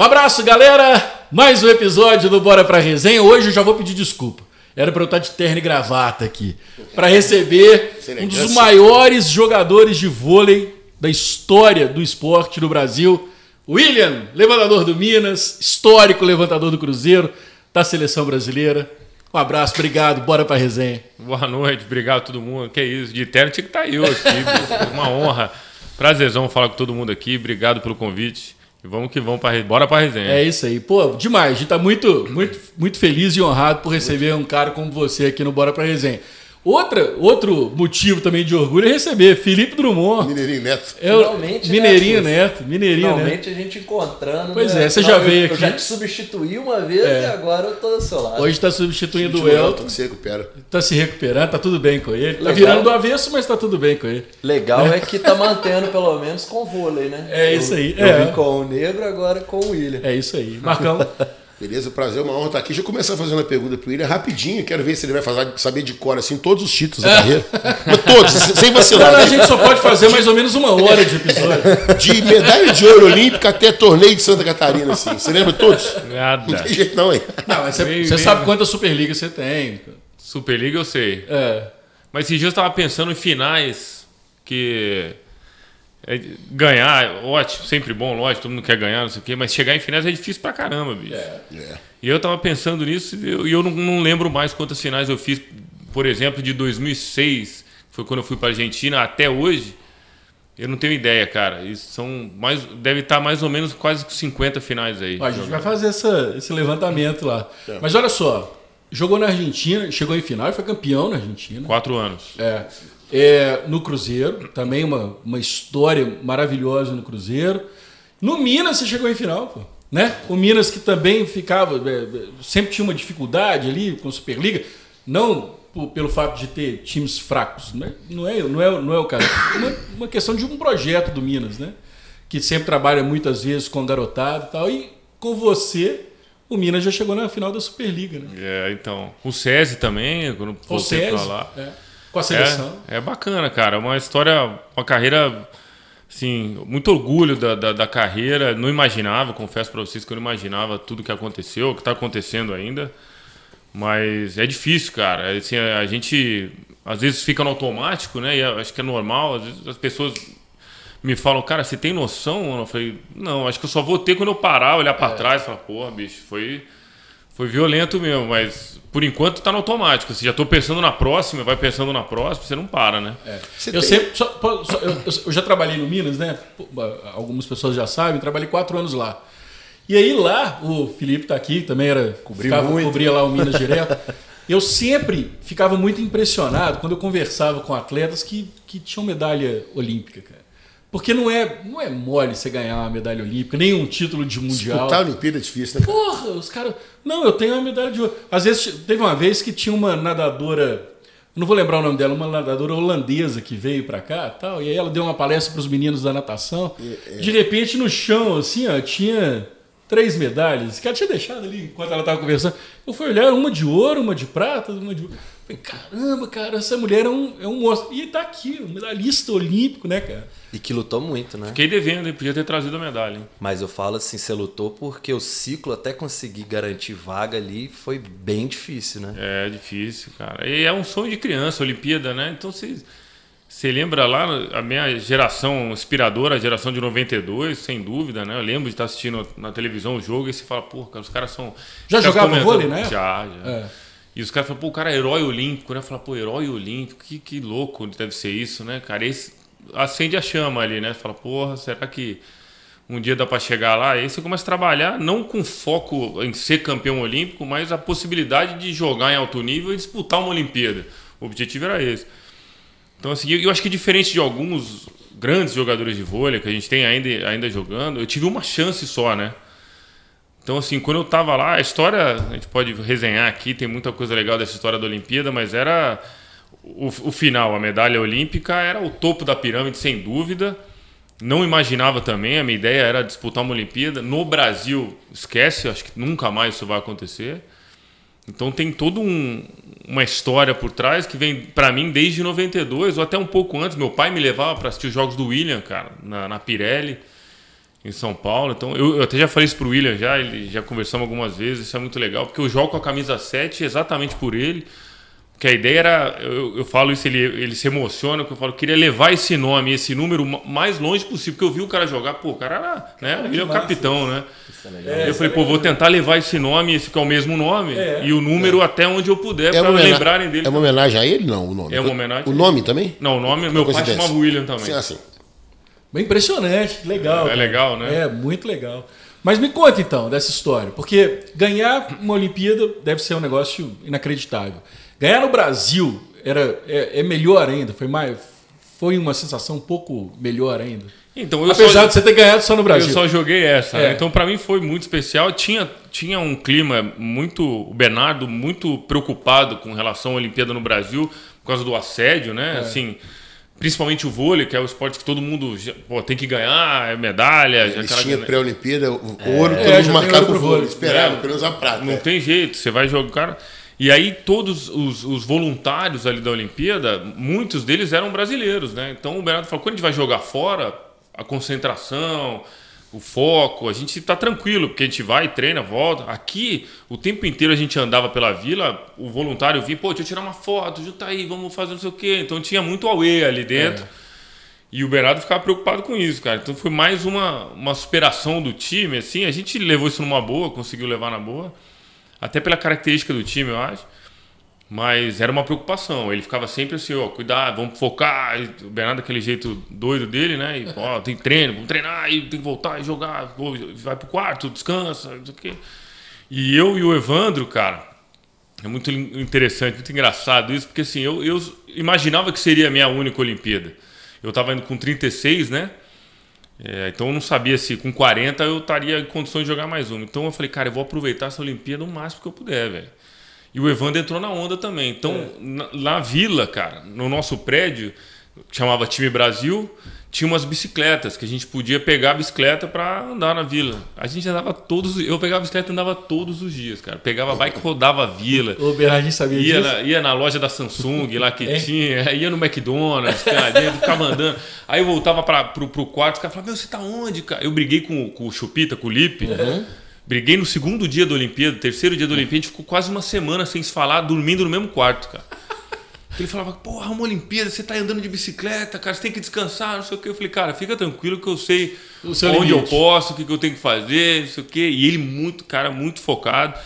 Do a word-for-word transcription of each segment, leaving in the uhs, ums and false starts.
Um abraço, galera! Mais um episódio do Bora Pra Resenha. Hoje eu já vou pedir desculpa. Era pra eu estar de terno e gravata aqui. Pra receber um dos maiores jogadores de vôlei da história do esporte no Brasil. William, levantador do Minas, histórico levantador do Cruzeiro, da Seleção Brasileira. Um abraço, obrigado, bora pra resenha. Boa noite, obrigado a todo mundo. Que isso, de terno tinha que estar eu aqui. Uma honra, prazerzão falar com todo mundo aqui. Obrigado pelo convite. E vamos que vamos, pra... bora pra resenha. É isso aí, pô, demais. A gente tá muito, muito, muito feliz e honrado por receber um cara como você aqui no Bora Pra Resenha. Outra, outro motivo também de orgulho é receber Felipe Drummond. Mineirinho Neto. Eu, Finalmente, Mineirinho né, Neto. Mineirinho Finalmente Neto. Finalmente a gente encontrando. Pois né? é, você Não, já eu, veio aqui. Eu já te substituí uma vez é. e agora eu tô do seu lado. Hoje tá substituindo o Elton. Que se recupera. Tá se recuperando, tá tudo bem com ele. Legal. Tá virando do avesso, mas tá tudo bem com ele. Legal é, é que tá mantendo pelo menos com o vôlei, né? É isso aí. Eu, é. eu vim com o Negro, agora com o William. É isso aí. Marcão. Beleza, prazer, uma honra estar aqui. Deixa eu começar fazendo a pergunta para o William rapidinho. Quero ver se ele vai fazer, saber de cor assim, todos os títulos da é. carreira. Mas todos, sem vacilar. Não, né? A gente só pode fazer mais ou menos uma hora de episódio. De medalha de ouro olímpica até torneio de Santa Catarina, assim. Você lembra todos? Nada. Não tem jeito não, hein? Não, mas você, você sabe quantas Superliga você tem. Superliga eu sei. É. Mas esse dia eu estava pensando em finais que... Ganhar, ótimo, sempre bom, lógico, todo mundo quer ganhar, não sei o quê, mas chegar em finais é difícil pra caramba, bicho. É, é. E eu tava pensando nisso e eu, eu não, não lembro mais quantas finais eu fiz, por exemplo, de dois mil e seis, foi quando eu fui pra Argentina, até hoje, eu não tenho ideia, cara. Isso são mais, deve estar mais ou menos quase cinquenta finais aí. A gente vai fazer essa, esse levantamento lá. É. Mas olha só, jogou na Argentina, chegou em final e foi campeão na Argentina. Quatro anos. É. É, no Cruzeiro, também uma, uma história maravilhosa no Cruzeiro. No Minas você chegou em final, pô, né? O Minas que também ficava, é, sempre tinha uma dificuldade ali com a Superliga, não por, pelo fato de ter times fracos, né? Não é, não é, não é o caso. Uma, uma questão de um projeto do Minas, né? Que sempre trabalha muitas vezes com garotado e tal. E com você... O Minas já chegou na final da Superliga, né? É, então. O SESI também, quando você pra lá. É. Com a seleção. É, é bacana, cara. É uma história, uma carreira, assim, muito orgulho da, da, da carreira. Não imaginava, confesso pra vocês que eu não imaginava tudo que aconteceu, o que tá acontecendo ainda. Mas é difícil, cara. Assim, a gente, às vezes, fica no automático, né? E acho que é normal. Às vezes as pessoas me falam, cara, você tem noção? Eu falei, não, acho que eu só vou ter quando eu parar, olhar pra é. trás e falar, porra, bicho, foi, foi violento mesmo, mas por enquanto tá no automático. Assim, já tô pensando na próxima, vai pensando na próxima, você não para, né? É. Eu tem... sempre. Só, só, eu, eu já trabalhei no Minas, né? Algumas pessoas já sabem, trabalhei quatro anos lá. E aí lá, o Felipe tá aqui, também era. Cobriu ficava, muito. Cobria lá o Minas direto. Eu sempre ficava muito impressionado quando eu conversava com atletas que, que tinham medalha olímpica, cara. Porque não é, não é mole você ganhar uma medalha olímpica, nem um título de mundial. Disputar a Olimpíada é difícil, né? Porra, os caras... Não, eu tenho uma medalha de ouro. Às vezes, teve uma vez que tinha uma nadadora... Não vou lembrar o nome dela, uma nadadora holandesa que veio pra cá e tal. E aí ela deu uma palestra pros meninos da natação. É, é. De repente, no chão, assim, ó, tinha três medalhas. Esse cara tinha deixado ali enquanto ela tava conversando. Eu fui olhar, uma de ouro, uma de prata, uma de... Caramba, cara, essa mulher é um, é um monstro. E tá aqui, um medalhista olímpico, né, cara? E que lutou muito, né? Fiquei devendo, hein? Podia ter trazido a medalha, hein? Mas eu falo assim, você lutou porque o ciclo até conseguir garantir vaga ali foi bem difícil, né? É, difícil, cara. E é um sonho de criança, Olimpíada, né? Então você, você lembra lá, a minha geração inspiradora, a geração de noventa e dois, sem dúvida, né? Eu lembro de estar assistindo na televisão o jogo e você fala, pô, cara, os caras são... Já jogavam vôlei, né? Já, já. É. E os caras falam, pô, o cara é herói olímpico, né? Fala, pô, herói olímpico, que, que louco deve ser isso, né, cara? Esse acende a chama ali, né? Fala, porra, será que um dia dá pra chegar lá? E aí você começa a trabalhar, não com foco em ser campeão olímpico, mas a possibilidade de jogar em alto nível e disputar uma Olimpíada. O objetivo era esse. Então, assim, eu acho que diferente de alguns grandes jogadores de vôlei que a gente tem ainda, ainda jogando, eu tive uma chance só, né? Então, assim, quando eu tava lá, a história, a gente pode resenhar aqui, tem muita coisa legal dessa história da Olimpíada, mas era o, o final, a medalha olímpica era o topo da pirâmide, sem dúvida. Não imaginava também, a minha ideia era disputar uma Olimpíada. No Brasil, esquece, acho que nunca mais isso vai acontecer. Então tem toda um, uma história por trás que vem, pra mim, desde noventa e dois, ou até um pouco antes. Meu pai me levava pra assistir os jogos do William, cara, na, na Pirelli. em São Paulo. Então, eu, eu até já falei isso pro William já, ele já conversamos algumas vezes, isso é muito legal, porque eu jogo com a camisa sete exatamente por ele. Que a ideia era, eu, eu falo isso, ele, ele se emociona, que eu falo, eu queria levar esse nome, esse número mais longe possível, porque eu vi o cara jogar, pô, o cara era, né, ele é o capitão, né? Isso é legal. É, eu falei, é pô, vou tentar levar esse nome, esse que é o mesmo nome, é, e o número é. até onde eu puder, é para lembrarem dele. É uma homenagem a ele, não, o nome? É uma homenagem. O nome também? Não, o nome, meu pai chamava William também. Sim, assim. Bem impressionante, legal. É, é legal, né? É, muito legal. Mas me conta então dessa história, porque ganhar uma Olimpíada deve ser um negócio inacreditável. Ganhar no Brasil era, é, é melhor ainda, foi, mais, foi uma sensação um pouco melhor ainda. Então, eu Apesar só, de você ter ganhado só no Brasil. Eu só joguei essa, é. né? Então para mim foi muito especial. Tinha, tinha um clima muito, o Bernardo muito preocupado com relação à Olimpíada no Brasil, por causa do assédio, né? É. Assim, principalmente o vôlei, que é o esporte que todo mundo pô, tem que ganhar, é medalha. Eles já tinha pré-Olimpíada, o é. ouro, todo é, mundo marcava pro vôlei, esperava, pelo menos a prata. Não é. tem jeito, você vai jogar o cara... E aí todos os, os voluntários ali da Olimpíada, muitos deles eram brasileiros, né? Então o Bernardo falou, quando a gente vai jogar fora, a concentração, o foco, a gente tá tranquilo, porque a gente vai, treina, volta. Aqui, o tempo inteiro a gente andava pela vila, o voluntário vinha, pô, deixa eu tirar uma foto, junta aí, vamos fazer não sei o quê. Então tinha muito auê ali dentro. É. E o Bernardo ficava preocupado com isso, cara. Então foi mais uma, uma superação do time, assim. A gente levou isso numa boa, conseguiu levar na boa. Até pela característica do time, eu acho. Mas era uma preocupação. Ele ficava sempre assim, ó, cuidado, vamos focar. O Bernardo, daquele jeito doido dele, né? E, ó, tem treino, vamos treinar, e tem que voltar e jogar. Vai pro quarto, descansa, não sei o quê. E eu e o Evandro, cara, é muito interessante, muito engraçado isso, porque assim, eu, eu imaginava que seria a minha única Olimpíada. Eu tava indo com trinta e seis, né? É, então eu não sabia se com quarenta eu estaria em condições de jogar mais uma. Então eu falei, cara, eu vou aproveitar essa Olimpíada o máximo que eu puder, velho. E o Evandro entrou na onda também. Então é. na, na vila, cara, no nosso prédio, que chamava Time Brasil, tinha umas bicicletas que a gente podia pegar a bicicleta para andar na vila. A gente andava todos... Eu pegava a bicicleta e andava todos os dias, cara. Pegava bike, rodava a vila. O Bernardinho sabia ia disso? Na, ia na loja da Samsung, lá que é. tinha. Ia no McDonald's, cara, ficava andando. Aí eu voltava pra, pro, pro quarto, os caras falavam, meu, você tá onde, cara? Eu briguei com, com o Chupita, com o Lipe. Uhum. Briguei no segundo dia da Olimpíada, terceiro dia da Olimpíada. A gente ficou quase uma semana sem se falar, dormindo no mesmo quarto, cara. Ele falava, porra, uma Olimpíada, você tá andando de bicicleta, cara, você tem que descansar, não sei o que. Eu falei, cara, fica tranquilo que eu sei onde limite. eu posso, o que eu tenho que fazer, não sei o que. E ele muito, cara, muito focado.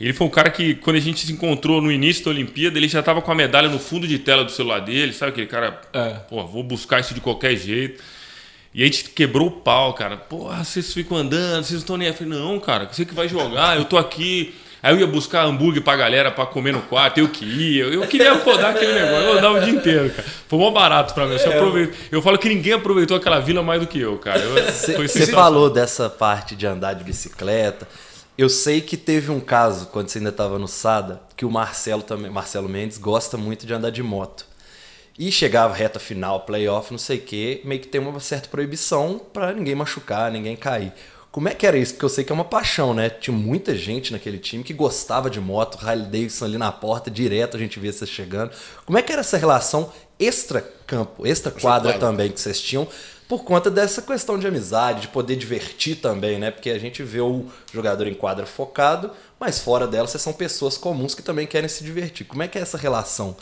Ele foi um cara que, quando a gente se encontrou no início da Olimpíada, ele já tava com a medalha no fundo de tela do celular dele, sabe aquele cara, é. pô, vou buscar isso de qualquer jeito. E aí a gente quebrou o pau, cara. Porra, vocês ficam andando, vocês não estão nem... Eu falei, não, cara, você que vai jogar, eu tô aqui... Aí eu ia buscar hambúrguer pra galera pra comer no quarto, eu que ia. Eu queria rodar aquele negócio, eu andava o dia inteiro, cara. Foi mó barato pra mim, eu só aproveito. Eu falo que ninguém aproveitou aquela vila mais do que eu, cara. Você falou dessa parte de andar de bicicleta. Eu sei que teve um caso, quando você ainda estava no Sada, que o Marcelo também, Marcelo Mendes, gosta muito de andar de moto. E chegava reta final, playoff, não sei o quê, meio que tem uma certa proibição pra ninguém machucar, ninguém cair. Como é que era isso? Porque eu sei que é uma paixão, né? Tinha muita gente naquele time que gostava de moto, Harley Davidson ali na porta, direto a gente via você chegando. Como é que era essa relação extra-campo, extra-quadra também que vocês tinham, por conta dessa questão de amizade, de poder divertir também, né? Porque a gente vê o jogador em quadra focado, mas fora dela vocês são pessoas comuns que também querem se divertir. Como é que é essa relação?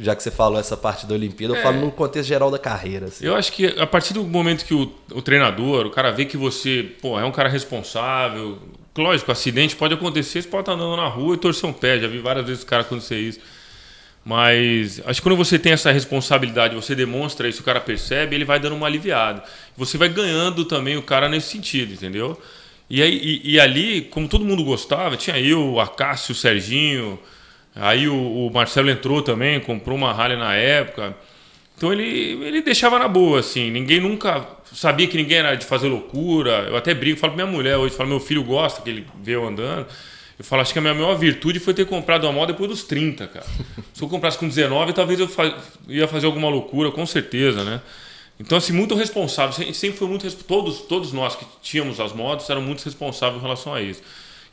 Já que você falou essa parte da Olimpíada, é, eu falo no contexto geral da carreira. Assim. Eu acho que a partir do momento que o, o treinador, o cara vê que você pô, é um cara responsável, lógico, acidente pode acontecer, você pode estar andando na rua e torcer um pé, já vi várias vezes o cara acontecer isso. Mas acho que quando você tem essa responsabilidade, você demonstra isso, o cara percebe, ele vai dando uma aliviada. Você vai ganhando também o cara nesse sentido, entendeu? E, aí, e, e ali, como todo mundo gostava, tinha eu, o Acácio, o Serginho... Aí o Marcelo entrou também, comprou uma Harley na época. Então ele, ele deixava na boa, assim. Ninguém nunca... Sabia que ninguém era de fazer loucura. Eu até brinco, falo pra minha mulher hoje. Falo, meu filho gosta, que ele vê eu andando. Eu falo, acho que a minha maior virtude foi ter comprado a moto depois dos trinta, cara. Se eu comprasse com dezenove, talvez eu fa ia fazer alguma loucura, com certeza, né? Então, assim, muito responsável. Sempre foi muito responsável. Todos, todos nós que tínhamos as motos eram muito responsáveis em relação a isso.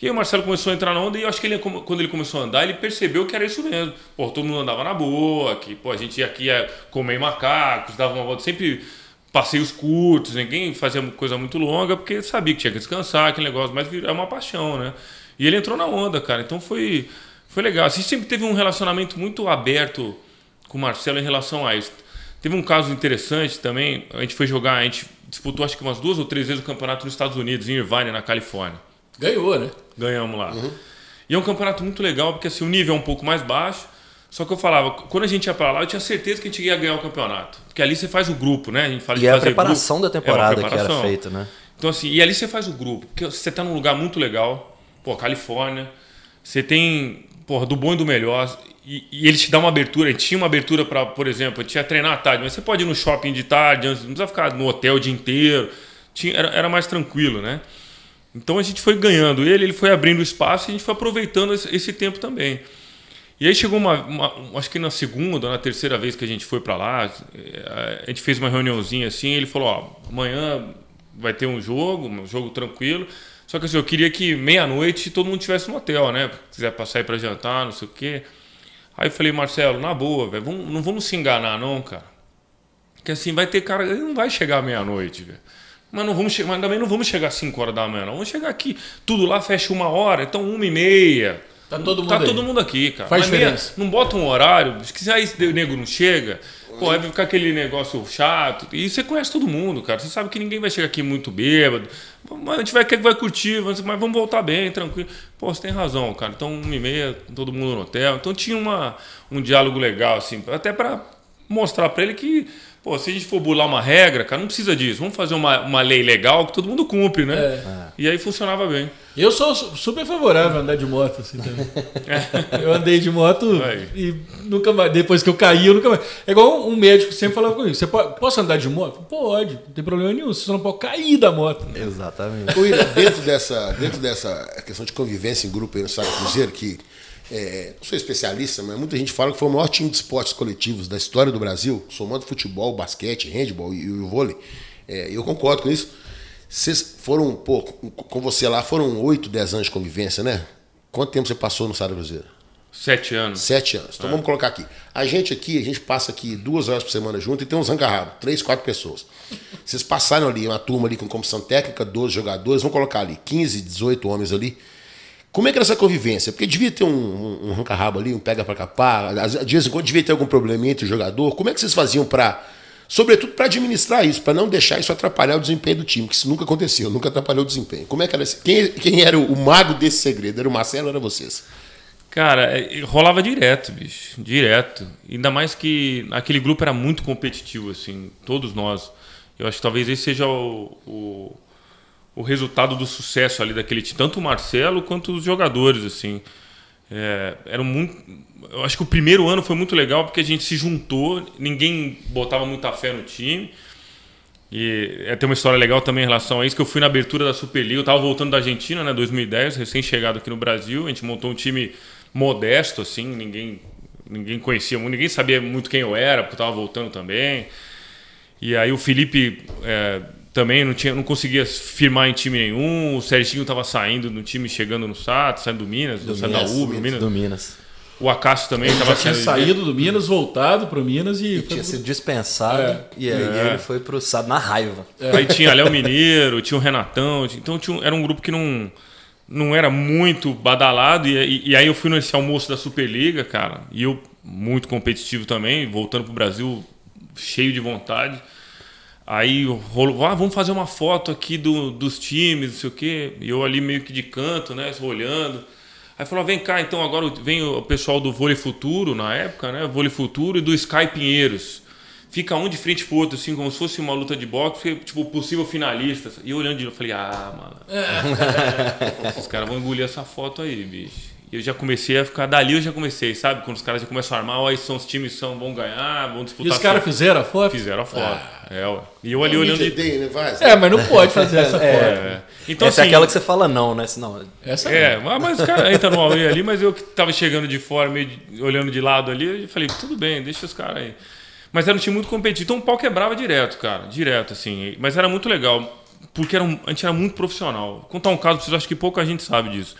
E aí o Marcelo começou a entrar na onda e eu acho que ele, quando ele começou a andar, ele percebeu que era isso mesmo. Pô, todo mundo andava na boa, que pô, a gente ia aqui ia comer macacos, dava uma volta, sempre passeios curtos, ninguém fazia coisa muito longa, porque sabia que tinha que descansar, aquele negócio, mas é uma paixão, né? E ele entrou na onda, cara, então foi, foi legal. A gente sempre teve um relacionamento muito aberto com o Marcelo em relação a isso. Teve um caso interessante também, a gente foi jogar, a gente disputou acho que umas duas ou três vezes o campeonato nos Estados Unidos, em Irvine, na Califórnia. Ganhou, né? Ganhamos lá. Uhum. E é um campeonato muito legal, porque assim, o nível é um pouco mais baixo, só que eu falava, quando a gente ia pra lá, eu tinha certeza que a gente ia ganhar o campeonato. Porque ali você faz o grupo, né? A gente fala e de é fazer a preparação grupo. da temporada é preparação. que era feita, né? Então assim, e ali você faz o grupo. Porque você tá num lugar muito legal, pô, Califórnia, você tem, porra, do bom e do melhor. E, e ele te dá uma abertura, ele tinha uma abertura pra, por exemplo, eu tinha treinar à tarde, mas você pode ir no shopping de tarde, não precisa ficar no hotel o dia inteiro. Tinha, era, era mais tranquilo, né? Então a gente foi ganhando ele, ele foi abrindo espaço e a gente foi aproveitando esse, esse tempo também. E aí chegou uma, uma, acho que na segunda ou na terceira vez que a gente foi para lá, a gente fez uma reuniãozinha assim, ele falou, ó, amanhã vai ter um jogo, um jogo tranquilo, só que assim, eu queria que meia-noite todo mundo estivesse no hotel, né, se quiser passar aí para jantar, não sei o quê. Aí eu falei, Marcelo, na boa, velho, não vamos se enganar não, cara, porque assim, vai ter cara, ele não vai chegar meia-noite, velho. Mas, não vamos mas também não vamos chegar às cinco horas da manhã, não. Vamos chegar aqui, tudo lá fecha uma hora, então uma e meia. Tá todo mundo, tá todo mundo aqui, cara. Faz mas diferença. Meia, não bota um horário, se aí o nego não chega, pô, aí vai ficar aquele negócio chato. E você conhece todo mundo, cara. Você sabe que ninguém vai chegar aqui muito bêbado. Mas a gente vai, vai curtir, mas vamos voltar bem, tranquilo. Pô, você tem razão, cara. Então uma e meia, todo mundo no hotel. Então tinha uma, um diálogo legal, assim, até pra mostrar pra ele que... Pô, se a gente for burlar uma regra, cara, não precisa disso. Vamos fazer uma, uma lei legal que todo mundo cumpre, né? É. Ah. E aí funcionava bem. Eu sou super favorável a andar de moto assim também. É. Eu andei de moto Vai. e nunca mais, depois que eu caí, eu nunca mais. É igual um médico sempre falava comigo, você pode, posso andar de moto? Pode, não tem problema nenhum, você só não pode cair da moto. Né? Exatamente. William, dentro dessa, dentro dessa questão de convivência em grupo aí no Sada Cruzeiro, que É, não sou especialista, mas muita gente fala que foi o maior time de esportes coletivos da história do Brasil, somando futebol, basquete, handball e, e o vôlei. É, eu concordo com isso. Vocês foram, pô, com você lá, foram oito, dez anos de convivência, né? Quanto tempo você passou no Sada Cruzeiro? Sete anos. Sete anos. Então é. Vamos colocar aqui. A gente aqui, a gente passa aqui duas horas por semana junto e tem uns zangarrados, três, quatro pessoas. Vocês passaram ali, uma turma ali com comissão técnica, doze jogadores, vamos colocar ali quinze, dezoito homens ali. Como é que era essa convivência? Porque devia ter um, um, um ranca-rabo ali, um pega pra capar, de vez em quando devia ter algum probleminha entre o jogador. Como é que vocês faziam para, sobretudo para administrar isso, para não deixar isso atrapalhar o desempenho do time, que isso nunca aconteceu, nunca atrapalhou o desempenho. Como é que era esse? Quem, quem era o, o mago desse segredo? Era o Marcelo ou era vocês? Cara, rolava direto, bicho, direto. Ainda mais que aquele grupo era muito competitivo, assim, todos nós. Eu acho que talvez esse seja o... o... o resultado do sucesso ali daquele time, tanto o Marcelo quanto os jogadores, assim. É, era muito, eu acho que o primeiro ano foi muito legal porque a gente se juntou, ninguém botava muita fé no time. E é, tem uma história legal também em relação a isso, que eu fui na abertura da Superliga, eu estava voltando da Argentina, né, dois mil e dez, recém-chegado aqui no Brasil, a gente montou um time modesto, assim, ninguém, ninguém conhecia muito, ninguém sabia muito quem eu era, porque eu estava voltando também. E aí o Felipe... É, também não, tinha, não conseguia firmar em time nenhum. O Serginho estava saindo do time, chegando no Sada, saindo do Minas, do Sada Uber, Minas. Do Minas. O Acácio também estava saindo. Tinha saído do Minas, voltado para o Minas e. e tinha sido pro... dispensado. É. E aí é. ele foi para o Sada na raiva. É. Aí tinha Léo Mineiro, tinha o Renatão. Então tinha, era um grupo que não, não era muito badalado. E, e, e aí eu fui nesse almoço da Superliga, cara. E eu, muito competitivo também, voltando para o Brasil, cheio de vontade. Aí rolou, ah, vamos fazer uma foto aqui do, dos times, não sei o quê. E eu ali meio que de canto, né, olhando. Aí falou, ah, vem cá, então agora vem o pessoal do Vôlei Futuro, na época, né, Vôlei Futuro e do Sky Pinheiros. Fica um de frente pro outro, assim, como se fosse uma luta de boxe, tipo, possível finalista. E eu olhando de novo, falei, ah, mano, esses caras vão engolir essa foto aí, bicho. E eu já comecei a ficar, dali eu já comecei, sabe? Quando os caras já começam a armar, ó, aí são os times são, vão ganhar, vão disputar. E os caras fizeram a foto? Fizeram a foto. Ah, é, ué. E eu ali olhando... De... Day, né? Vai, é, mas não pode fazer essa foto. É. Então, essa assim, é aquela que você fala não, né? Senão... Essa é, não. Mas os caras entram no away ali, mas eu que tava chegando de fora, meio de, olhando de lado ali, eu falei, tudo bem, deixa os caras aí. Mas era um time muito competitivo, então o pau quebrava direto, cara, direto, assim. Mas era muito legal, porque era um, a gente era muito profissional. Vou contar um caso, vocês acham que pouca gente sabe disso.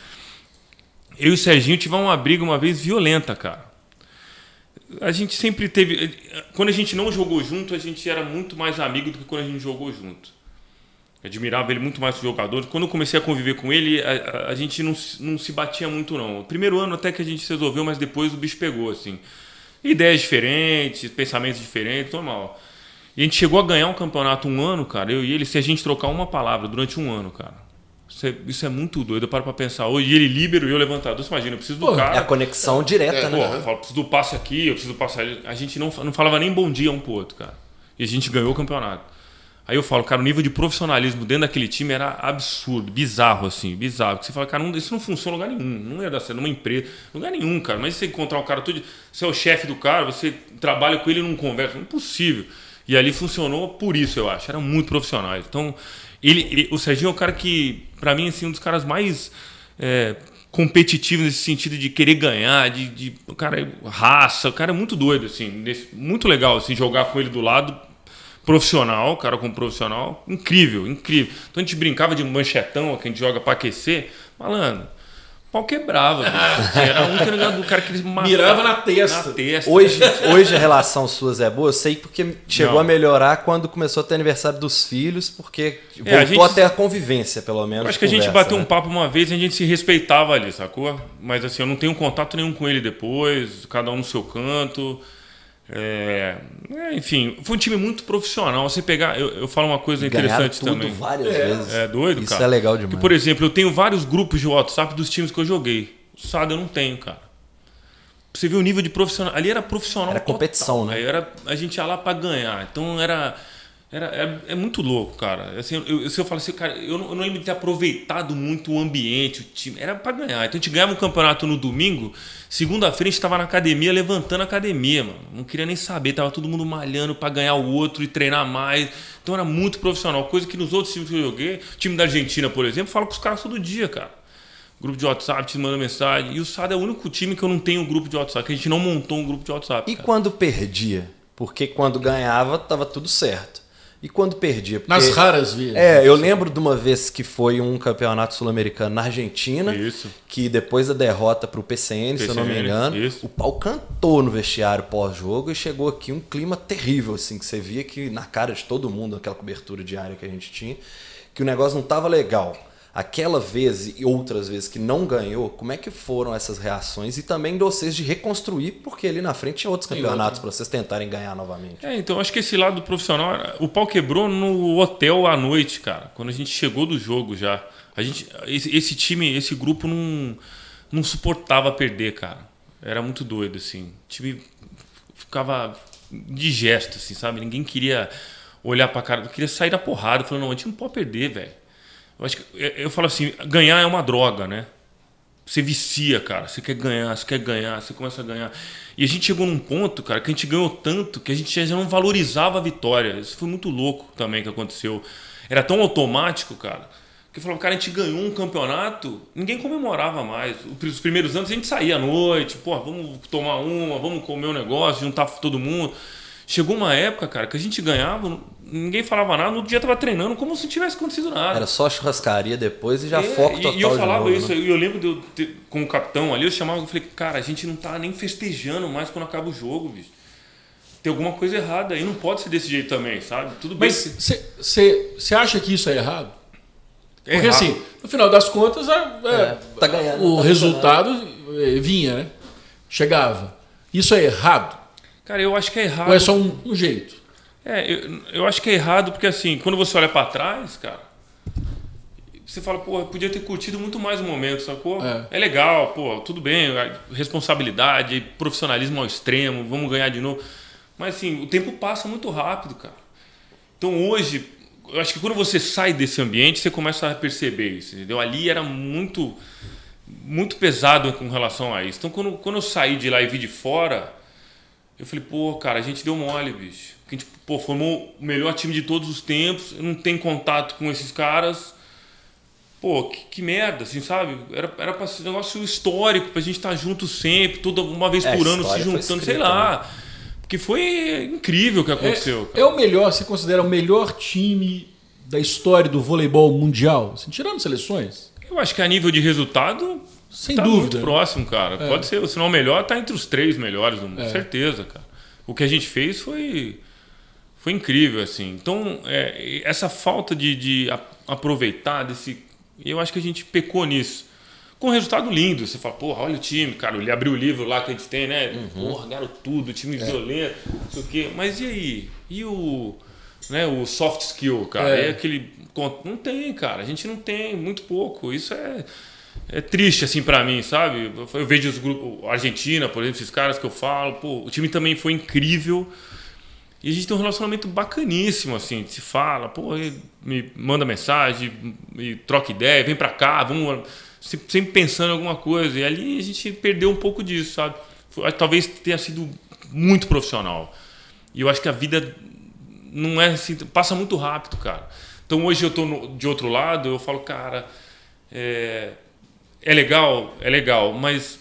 Eu e o Serginho tivemos uma briga uma vez violenta, cara. a gente sempre teve... Quando a gente não jogou junto, a gente era muito mais amigo do que quando a gente jogou junto. Admirava ele muito mais os jogadores. Quando eu comecei a conviver com ele, a, a gente não, não se batia muito, não. O primeiro ano até que a gente se resolveu, mas depois o bicho pegou, assim. Ideias diferentes, pensamentos diferentes, normal. E a gente chegou a ganhar um campeonato um ano, cara, eu e ele, se a gente trocar uma palavra durante um ano, cara. Isso é, isso é muito doido, eu paro pra pensar. Hoje ele líbero e eu levantador, você imagina, eu preciso do pô, cara. É a conexão direta, é, né? Pô, eu falo, preciso do passe aqui, eu preciso do passe ali. A gente não, não falava nem bom dia um pro outro, cara. E a gente ganhou o campeonato. Aí eu falo, cara, o nível de profissionalismo dentro daquele time era absurdo, bizarro, assim, bizarro. Porque você fala, cara, não, isso não funciona em lugar nenhum, não ia dar certo numa empresa, lugar nenhum, cara. Mas você encontrar um cara todo, você é o chefe do cara, você trabalha com ele e não conversa, impossível. E ali funcionou por isso, eu acho, eram muito profissionais. Então, ele, ele, o Serginho é o cara que, pra mim, assim, um dos caras mais é, competitivos nesse sentido de querer ganhar, de, de o cara, raça, o cara é muito doido, assim, nesse, muito legal, assim, jogar com ele do lado. Profissional, cara como profissional, incrível, incrível. Então a gente brincava de manchetão, que a gente joga pra aquecer, malandro, pau quebrava. Era um que do cara que eles matavam. Mirava na testa. Na testa. Hoje, hoje a relação suas é boa? Eu sei porque chegou não. a melhorar quando começou a ter aniversário dos filhos, porque voltou é, a gente, até a convivência, pelo menos. Acho que conversa, a gente bateu né? um papo uma vez e a gente se respeitava ali, sacou? Mas assim, eu não tenho contato nenhum com ele depois, cada um no seu canto. É, enfim, foi um time muito profissional. Você pegar, eu, eu falo uma coisa interessante tudo também. Várias é, vezes. É doido, isso cara. Isso é legal demais. Porque, por exemplo, eu tenho vários grupos de WhatsApp dos times que eu joguei. O Sada eu não tenho, cara. Você vê o nível de profissional. Ali era profissional. Era total. Competição, né? Aí era, a gente ia lá pra ganhar. Então era. era, era é muito louco, cara. Assim, eu, eu, se eu falo assim, cara, eu não, eu não lembro de ter aproveitado muito o ambiente, o time. Era pra ganhar. Então a gente ganhava um campeonato no domingo. Segunda-feira a gente tava na academia, levantando a academia, mano. Não queria nem saber, tava todo mundo malhando pra ganhar o outro e treinar mais. Então era muito profissional, coisa que nos outros times que eu joguei, time da Argentina, por exemplo, falo com os caras todo dia, cara. Grupo de WhatsApp, te manda mensagem. E o Sada é o único time que eu não tenho grupo de WhatsApp, que a gente não montou um grupo de WhatsApp. E cara. Quando perdia? Porque quando ganhava, tava tudo certo. E quando perdia? Porque, nas raras vezes. É, eu lembro de uma vez que foi um campeonato sul-americano na Argentina, isso. que depois da derrota para o P C N, se eu não me engano, isso. o pau cantou no vestiário pós-jogo e chegou aqui um clima terrível, assim, que você via que na cara de todo mundo, naquela cobertura diária que a gente tinha, que o negócio não estava legal. Aquela vez e outras vezes que não ganhou, como é que foram essas reações e também de vocês de reconstruir, porque ali na frente tinha outros campeonatos para vocês tentarem ganhar novamente? É, então acho que esse lado profissional, o pau quebrou no hotel à noite, cara, quando a gente chegou do jogo já. A gente, esse time, esse grupo não, não suportava perder, cara. Era muito doido, assim. O time ficava indigesto, assim, sabe? Ninguém queria olhar para a cara, queria sair da porrada, falando, não, a gente não pode perder, velho. Eu, acho que, eu falo assim, ganhar é uma droga, né? Você vicia, cara. Você quer ganhar, você quer ganhar, você começa a ganhar. E a gente chegou num ponto, cara, que a gente ganhou tanto que a gente já não valorizava a vitória. Isso foi muito louco também que aconteceu. Era tão automático, cara, que eu falava, cara, a gente ganhou um campeonato, ninguém comemorava mais. Os primeiros anos a gente saía à noite, pô, vamos tomar uma, vamos comer um negócio, juntar todo mundo. Chegou uma época, cara, que a gente ganhava, ninguém falava nada, no outro dia tava treinando como se tivesse acontecido nada. Era só churrascaria depois e já é, foco total. E eu falava isso, né? Eu lembro de eu ter, com o capitão ali, eu chamava e falei, cara, a gente não tá nem festejando mais quando acaba o jogo, bicho. Tem alguma coisa errada aí, não pode ser desse jeito também, sabe? Tudo bem. Mas você acha que isso é errado? É Porque errado. Assim, no final das contas, a, a, é, tá ganhando, o tá resultado ganhando. Vinha, né? Chegava. Isso é errado? Cara, eu acho que é errado. Ou é só um, um jeito? É, eu, eu acho que é errado porque, assim, quando você olha pra trás, cara, você fala, pô, eu podia ter curtido muito mais o momento, sacou? É, é legal, pô, tudo bem, responsabilidade, profissionalismo ao extremo, vamos ganhar de novo. Mas, assim, o tempo passa muito rápido, cara. Então, hoje, eu acho que quando você sai desse ambiente, você começa a perceber isso, entendeu? Ali era muito, muito pesado com relação a isso. Então, quando, quando eu saí de lá e vi de fora... Eu falei, pô, cara, a gente deu mole, bicho. Porque a gente, pô, formou o melhor time de todos os tempos, não tem contato com esses caras. Pô, que, que merda, assim, sabe? Era, era pra ser um negócio histórico, pra gente estar junto sempre, toda uma vez é, por ano se juntando, escrita, sei lá. Né? Porque foi incrível o que aconteceu. É, é o melhor, você considera o melhor time da história do voleibol mundial? Assim, tirando seleções? Eu acho que a nível de resultado... Sem tá dúvida. Muito próximo, cara. É. Pode ser, se não o melhor, tá entre os três melhores do mundo, é. certeza, cara. O que a gente fez foi, foi incrível, assim. Então, é, essa falta de, de aproveitar desse... Eu acho que a gente pecou nisso. Com um resultado lindo. Você fala, porra, olha o time, cara. Ele abriu o livro lá que a gente tem, né? Uhum. Porra, ganharam tudo, time é. violento, não sei o quê. Mas e aí? E o, né, o soft skill, cara? É. é aquele... Não tem, cara. A gente não tem, muito pouco. Isso é... É triste, assim, pra mim, sabe? Eu vejo os grupos... Argentina, por exemplo, esses caras que eu falo. Pô, o time também foi incrível. E a gente tem um relacionamento bacaníssimo, assim. Se fala, pô, ele me manda mensagem, me troca ideia, vem pra cá, vamos... Sempre pensando em alguma coisa. E ali a gente perdeu um pouco disso, sabe? Talvez tenha sido muito profissional. E eu acho que a vida não é assim... Passa muito rápido, cara. Então, hoje eu tô no, de outro lado, eu falo, cara... É... É legal, é legal, mas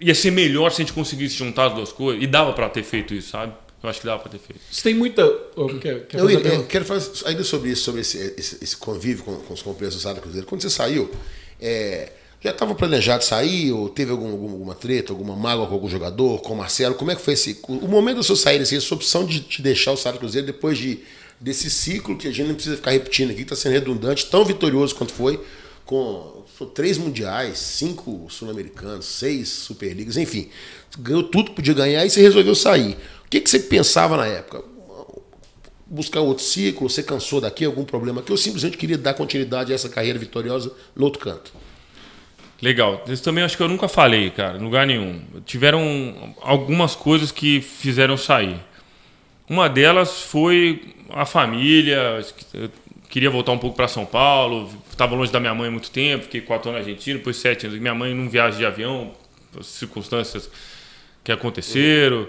ia ser melhor se a gente conseguisse juntar as duas coisas. E dava para ter feito isso, sabe? Eu acho que dava para ter feito. Você tem muita... Oh, quer, quer eu, eu, eu quero falar ainda sobre isso, sobre esse, esse, esse convívio com, com os companheiros do Sada Cruzeiro. Quando você saiu, é, já estava planejado sair ou teve algum, algum, alguma treta, alguma mágoa com algum jogador, com o Marcelo? Como é que foi esse, o momento da sua saída, assim, a sua opção de te deixar o Sada Cruzeiro depois de, desse ciclo que a gente não precisa ficar repetindo aqui, que está sendo redundante, tão vitorioso quanto foi, com... Três mundiais, cinco sul-americanos, seis superligas, enfim. Ganhou tudo que podia ganhar e você resolveu sair. O que, que você pensava na época? Buscar outro ciclo? Você cansou daqui? Algum problema aqui? Ou simplesmente queria dar continuidade a essa carreira vitoriosa no outro canto? Legal. Isso também acho que eu nunca falei, cara, em lugar nenhum. Tiveram algumas coisas que fizeram sair. Uma delas foi a família... Queria voltar um pouco para São Paulo, estava longe da minha mãe há muito tempo, fiquei quatro anos na Argentina, depois sete anos. Minha mãe não viaja de avião, as circunstâncias que aconteceram.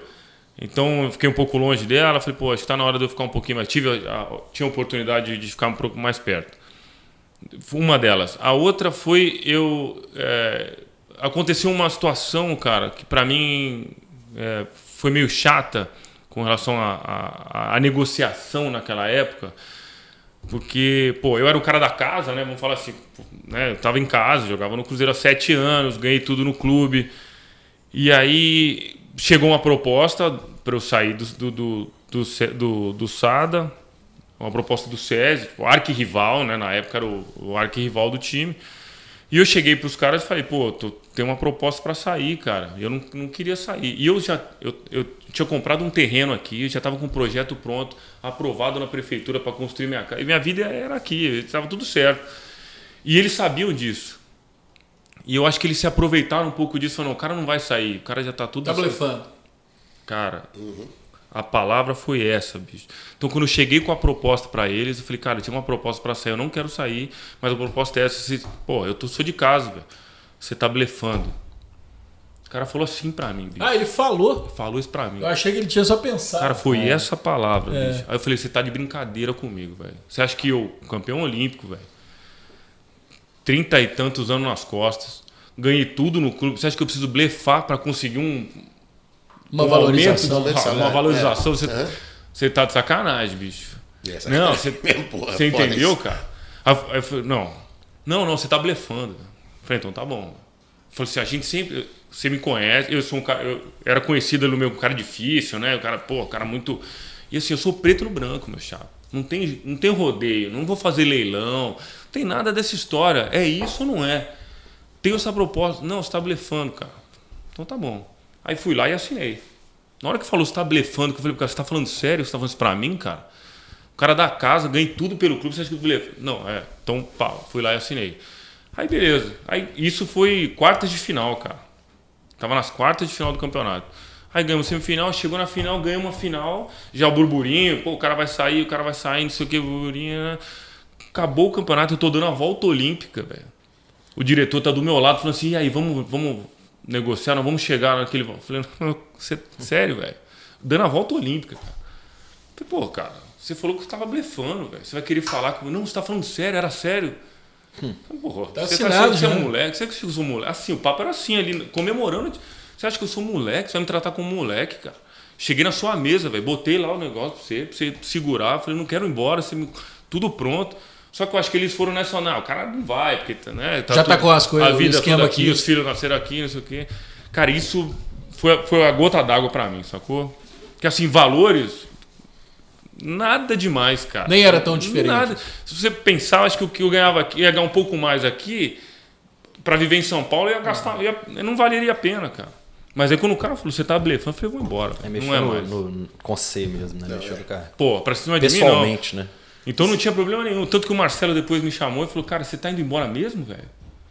Então eu fiquei um pouco longe dela, falei, pô, acho que está na hora de eu ficar um pouquinho mais. Tive a, a, tinha a oportunidade de ficar um pouco mais perto. Uma delas. A outra foi eu... É, aconteceu uma situação, cara, que para mim é, foi meio chata com relação à negociação naquela época. Porque, pô, eu era o cara da casa, né? Vamos falar assim, né? Eu tava em casa, jogava no Cruzeiro há sete anos, ganhei tudo no clube. E aí chegou uma proposta para eu sair do, do, do, do, do, do Sada, uma proposta do SESI, tipo, arquirrival, né? Na época era o, o arquirrival do time. E eu cheguei pros caras e falei, pô, tô, tem uma proposta para sair, cara. Eu não, não queria sair. E eu já eu, eu tinha comprado um terreno aqui, eu já estava com um projeto pronto, aprovado na prefeitura para construir minha casa. E minha vida era aqui, estava tudo certo. E eles sabiam disso. E eu acho que eles se aproveitaram um pouco disso. Falaram, o cara não vai sair, o cara já está tudo... Tá blefando. Cara, uhum. A palavra foi essa, bicho. Então, quando eu cheguei com a proposta para eles, eu falei, cara, eu tinha uma proposta para sair, eu não quero sair, mas a proposta é essa. Assim, pô, eu tô, sou de casa, velho. Você tá blefando. O cara falou assim pra mim, bicho. Ah, ele falou? Falou isso pra mim. Eu achei que ele tinha só pensado. Cara, foi cara. essa palavra, é. bicho. Aí eu falei, você tá de brincadeira comigo, velho. Você acha que eu, campeão olímpico, velho, trinta e tantos anos nas costas, ganhei tudo no clube, você acha que eu preciso blefar pra conseguir um... Uma um valorização. De, uma, uma valorização. É. Você, é. você tá de sacanagem, bicho. Essa não, você, porra, você porra entendeu, isso. cara? Aí eu falei, não, não, não, você tá blefando. Eu falei, então tá bom. Eu falei assim, a gente sempre... Você me conhece, eu sou um cara... Eu era conhecido no meu cara difícil, né? O cara, pô, o cara muito... E assim, eu sou preto no branco, meu chapa. Não tem, não tem rodeio, não vou fazer leilão. Não tem nada dessa história. É isso ou não é? Tenho essa proposta. Não, você tá blefando, cara. Então tá bom. Aí fui lá e assinei. Na hora que falou, você tá blefando, que eu falei pro cara, você tá falando sério? Você tá falando isso pra mim, cara? O cara da casa, ganhei tudo pelo clube, você acha que eu blefo? Não, é. Então, pá, fui lá e assinei. Aí beleza. Aí isso foi quartas de final, cara. Tava nas quartas de final do campeonato. Aí ganhamos semifinal, chegou na final, ganhamos uma final. Já o burburinho, pô, o cara vai sair, o cara vai sair, não sei o que, burburinho. Né? Acabou o campeonato, eu tô dando a volta olímpica, velho. O diretor tá do meu lado, falando assim, e aí, vamos, vamos negociar, não vamos chegar naquele... Eu falei, não, você, sério, velho? Dando a volta olímpica, cara. Eu falei, pô, cara, você falou que você tava blefando, velho. Você vai querer falar comigo? Não, você tá falando sério, era sério. Hum. Porra, tá você assinado, tá achando que você é moleque? Você acha que eu sou moleque? Assim, o papo era assim, ali, comemorando. Você acha que eu sou moleque? Você vai me tratar como moleque, cara. Cheguei na sua mesa, velho. Botei lá o negócio pra você, pra você segurar. Falei, não quero ir embora. Você me... Tudo pronto. Só que eu acho que eles foram nessa, não, o cara não vai, porque né, tá já tudo, tá com as coisas, a vida toda aqui, aqui, os filhos nasceram aqui, não sei o quê. Cara, isso foi, foi a gota d'água pra mim, sacou? Que assim, valores, nada demais, cara. Nem era tão diferente. Nada. Se você pensar, acho que o que eu ganhava aqui, ia ganhar um pouco mais aqui, pra viver em São Paulo, ia gastar, ia, não valeria a pena, cara. Mas aí quando o cara falou, você tá blefando, eu falei, vou embora. É, não é no, mais. No, com C mesmo, né? Não, mexeu é. no cara. Pô, pra cima de mim, não. Pessoalmente, né? Então não tinha problema nenhum. Tanto que o Marcelo depois me chamou e falou, cara, você tá indo embora mesmo, velho? Eu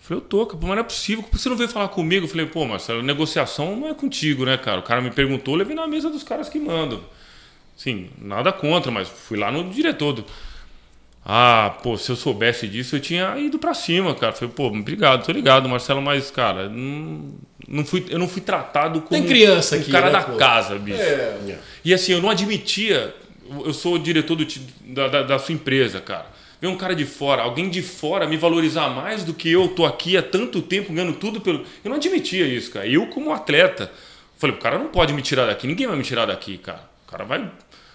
falei, eu tô, mas não é possível. Por que você não veio falar comigo? Eu falei, pô, Marcelo, negociação não é contigo, né, cara? O cara me perguntou, eu levei na mesa dos caras que mandam. Sim, nada contra, mas fui lá no diretor do... Ah, pô, se eu soubesse disso, eu tinha ido pra cima, cara. Falei, pô, obrigado, tô ligado, Marcelo, mas, cara, não, não fui, eu não fui tratado como criança um, um aqui, cara né, da pô? casa, bicho. É. E assim, eu não admitia, eu sou o diretor do, da, da, da sua empresa, cara. Ver um cara de fora, alguém de fora me valorizar mais do que eu tô aqui há tanto tempo, ganhando tudo pelo... Eu não admitia isso, cara. Eu, como atleta, falei, o cara não pode me tirar daqui, ninguém vai me tirar daqui, cara. O cara vai...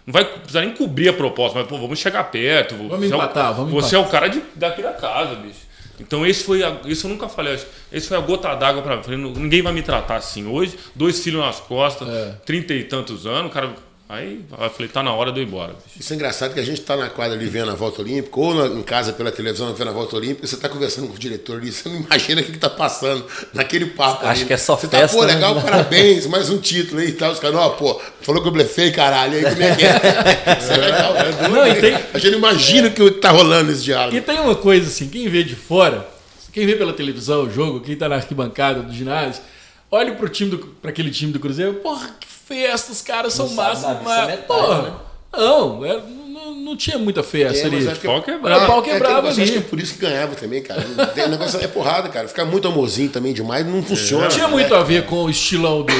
Não vai precisar nem cobrir a proposta, mas pô, vamos chegar perto. Vamos empatar, vamos empatar. Você é o cara de, daqui da casa, bicho. Então, esse foi a, isso eu nunca falei. Esse foi a gota d'água pra mim. Falei, ninguém vai me tratar assim hoje. Dois filhos nas costas, trinta é. e tantos anos. O cara, aí eu falei, tá na hora de eu ir embora. Bicho. Isso é engraçado que a gente tá na quadra ali vendo a volta olímpica, ou na, em casa pela televisão vendo a volta olímpica, você tá conversando com o diretor ali, você não imagina o que, que tá passando naquele papo. Acho ali. que é só você festa. Tá, pô, legal, né? Parabéns, mais um título aí e tal. Os caras, ó, pô, falou que eu blefei, caralho. Aí como é que é? Isso é legal, é doido. Não, e tem... A gente imagina o é. que tá rolando esse diálogo. E tem uma coisa assim, quem vê de fora, quem vê pela televisão o jogo, quem tá na arquibancada do ginásio, olha pro time do, pra aquele time do Cruzeiro, porra, que festa, os caras são massa, mas... É porra, né? não, era, não, não tinha muita festa é, ali. O pau quebrava. O pau quebrava ali. Acho que é por isso que ganhava também, cara. O negócio é porrada, cara. Ficar muito amorzinho também demais não funciona. Não tinha né? muito a ver com o estilão do...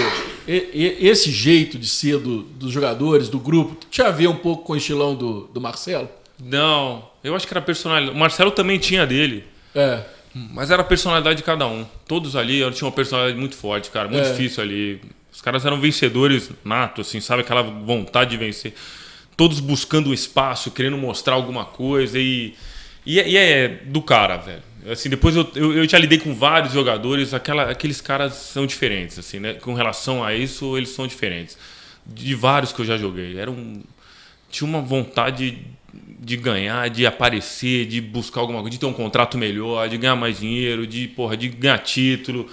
Esse jeito de ser do, dos jogadores, do grupo, tinha a ver um pouco com o estilão do, do Marcelo? Não, eu acho que era personalidade. O Marcelo também tinha dele. É. Mas era a personalidade de cada um. Todos ali tinham uma personalidade muito forte, cara. Muito é. difícil ali. Os caras eram vencedores natos, assim, sabe? Aquela vontade de vencer. Todos buscando o espaço, querendo mostrar alguma coisa. E, e, e é do cara, velho. Assim, depois eu, eu, eu já lidei com vários jogadores. Aquela, aqueles caras são diferentes, assim, né? Com relação a isso, eles são diferentes. De vários que eu já joguei. Era um, tinha uma vontade de ganhar, de aparecer, de buscar alguma coisa, de ter um contrato melhor, de ganhar mais dinheiro, de, porra, de ganhar título.